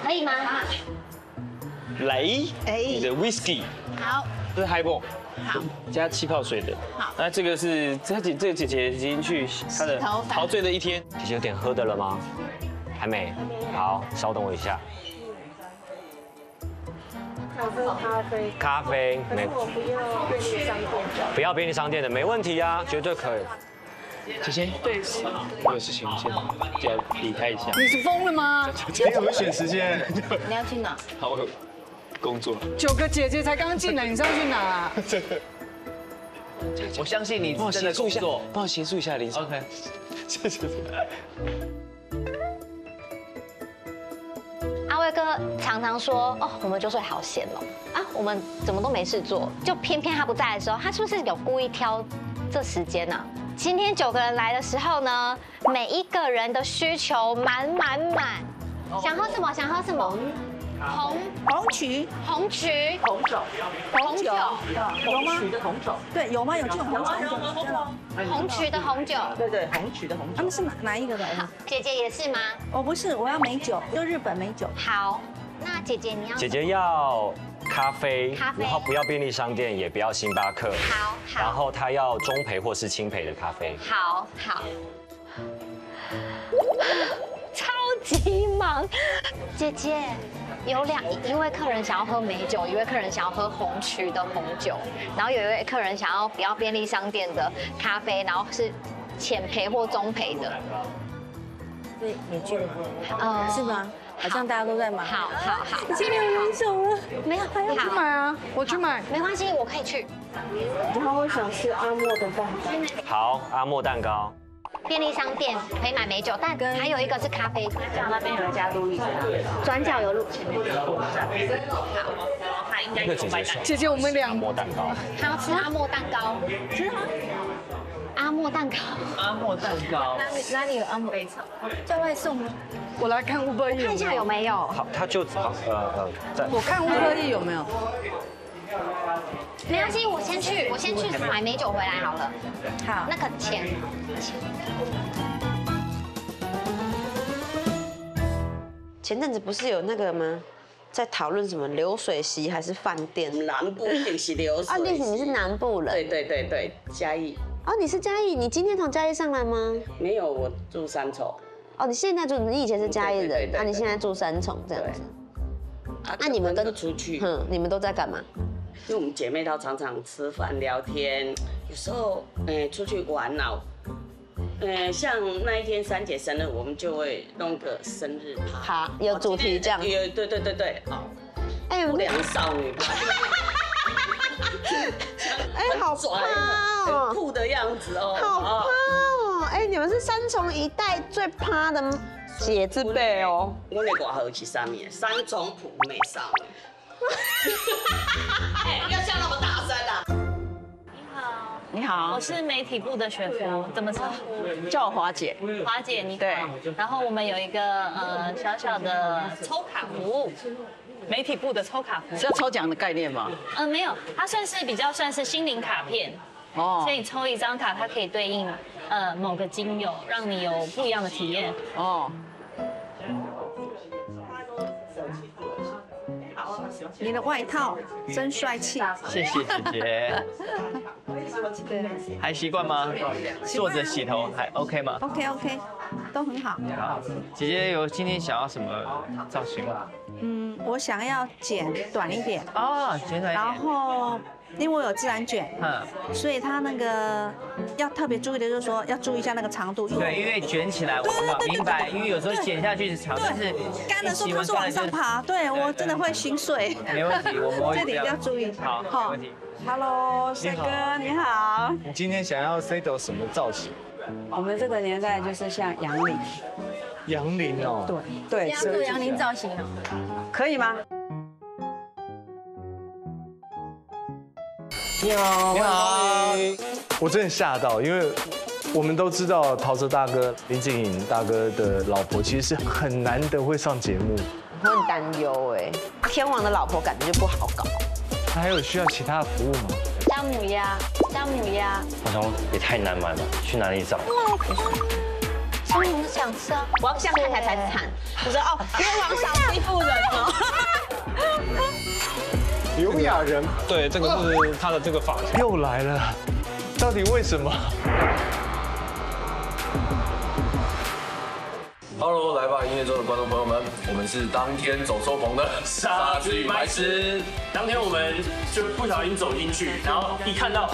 可以吗？来，你的 whisky。好。这是 highball。好。加气泡水的。好。那这个是这个姐姐已经去她的陶醉的一天。姐姐有点喝的了吗？还没。好，稍等我一下。 咖啡，没。我不要便利商店的。不要便利商店的，没问题啊，绝对可以。姐姐，对，我有事情先离开一下。你是疯了吗？你怎么选时间？你要去哪？好，我有工作。9个姐姐才刚进来，你是要去哪？我相信你真的工作，帮我协助一下林生。OK， 谢谢。阿威哥常常说，哦，我们就睡好闲哦，啊，我们怎么都没事做，就偏偏他不在的时候，他是不是有故意挑这时间呢？今天9个人来的时候呢，每一个人的需求满，想喝什么？想喝什么？ 红曲红酒有吗？红酒对有吗？有这种红酒红曲的红酒对对红曲的红酒。他们是哪一个的？姐姐也是吗？我不是，我要美酒，就日本美酒。好，那姐姐你要？姐姐要咖啡，然后不要便利商店，也不要星巴克。好，然后她要中焙或是轻焙的咖啡。好好。 超级忙，姐姐有一位客人想要喝美酒，一位客人想要喝红曲的红酒，然后有一位客人想要比较便利商店的咖啡，然后是浅焙或中焙的。对，你去了吗？是吗？好像大家都在忙。好好好，已经没有人手了，没有，还要去买啊，我去买，没关系，我可以去。然后我想吃阿莫的蛋糕。好，阿莫蛋糕。 便利商店可以买美酒，但还有一个是咖啡。那边有加路易莎，转角有路。那个姐姐说，姐姐我们阿莫蛋糕，她要吃阿莫蛋糕，吃吗？阿莫蛋糕，阿莫蛋糕，哪里有阿莫？叫外送吗？我来看乌龟，看一下有没有。好，他就我看乌龟有没有。 没关系，我先去买美酒回来好了。好，那个钱。前阵子不是有那个吗？在讨论什么流水席还是饭店？南部一定是流水席。啊，你是南部人？对对对对，嘉义。哦，你是嘉义，你今天从嘉义上来吗？没有，我住三重。哦，你现在住，你以前是嘉义人，那你现在住三重这样子。那你们都出去，你们都在干嘛？ 因为我们姐妹淘常常吃饭聊天，有时候出去玩了，像那一天珊姐生日，我们就会弄个生日趴，有主题这样。有对对对对，哦，不良少女趴，好趴哦，酷的样子哦，好趴哦，你们是三重一带最趴的姐字辈哦。我那个好是啥物？三重普美少女。 哎，要笑那么大声啊！你好，你好，我是媒体部的雪芙，怎么称呼？叫我华姐。华姐，你好。然后我们有一个小小的抽卡服务，媒体部的抽卡服务。是要抽奖的概念吗？没有，它算是心灵卡片。哦。所以抽一张卡，它可以对应某个精油，让你有不一样的体验。哦。 你的外套真帅气，谢谢姐姐。还习惯吗？坐着洗头还 OK 吗 ？OK， 都很好。好，姐姐有今天想要什么造型吗？嗯，我想要剪短一点。哦，剪短一点。然后，因为我有自然卷，所以它那个要特别注意的就是说要注意一下那个长度。对，因为卷起来，我明白，因为有时候剪下去是长，但是干的时候它是往上爬，对我真的会心碎。没问题，我们会这里要注意。好，没问题。 Hello， 帅哥你好。你今天想要 Sado 什么造型？我们这个年代就是像杨林。杨林哦。对对。做杨林造型哦。可以吗？你好。你好。我真的吓到，因为我们都知道陶喆大哥、林志颖大哥的老婆其实是很难得会上节目。我很担忧哎，天王的老婆感觉就不好搞。 还有需要其他的服务吗？姜母鸭，好像也太难买了，去哪里找？姜母想吃啊，我要像看起来才惨。我说哦，天王想欺负人哦。刘亚仁，对，这个是他的这个发型。又来了，到底为什么？ Hello， 来吧！音乐周的观众朋友们，我们是当天走错棚的傻子与白痴。当天我们就不小心走进去，然后一看到，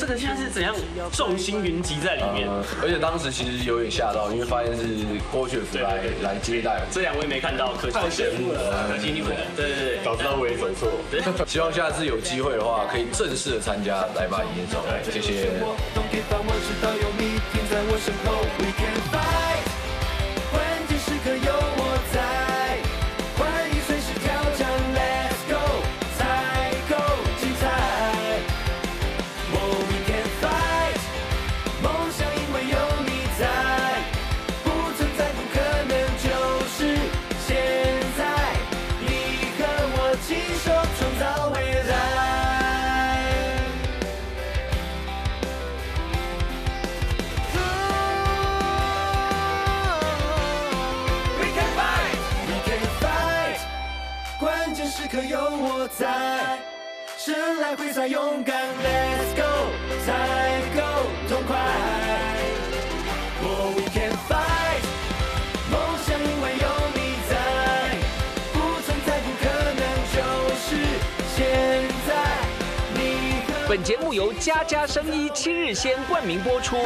这个现在是怎样众星云集在里面？而且当时其实有点吓到，因为发现是郭雪芙来接待。这两位没看到，可惜太羡慕了，可惜你们。对，早知道我也走错。希望下次有机会的话，可以正式的参加来吧音乐周。谢谢。 在，生来挥洒勇敢 ，Let's go， 才够痛快。Oh, we can fight， 梦想因为有你在，不存在不可能，就是现在。你。本节目由家家生医7日鲜冠名播出。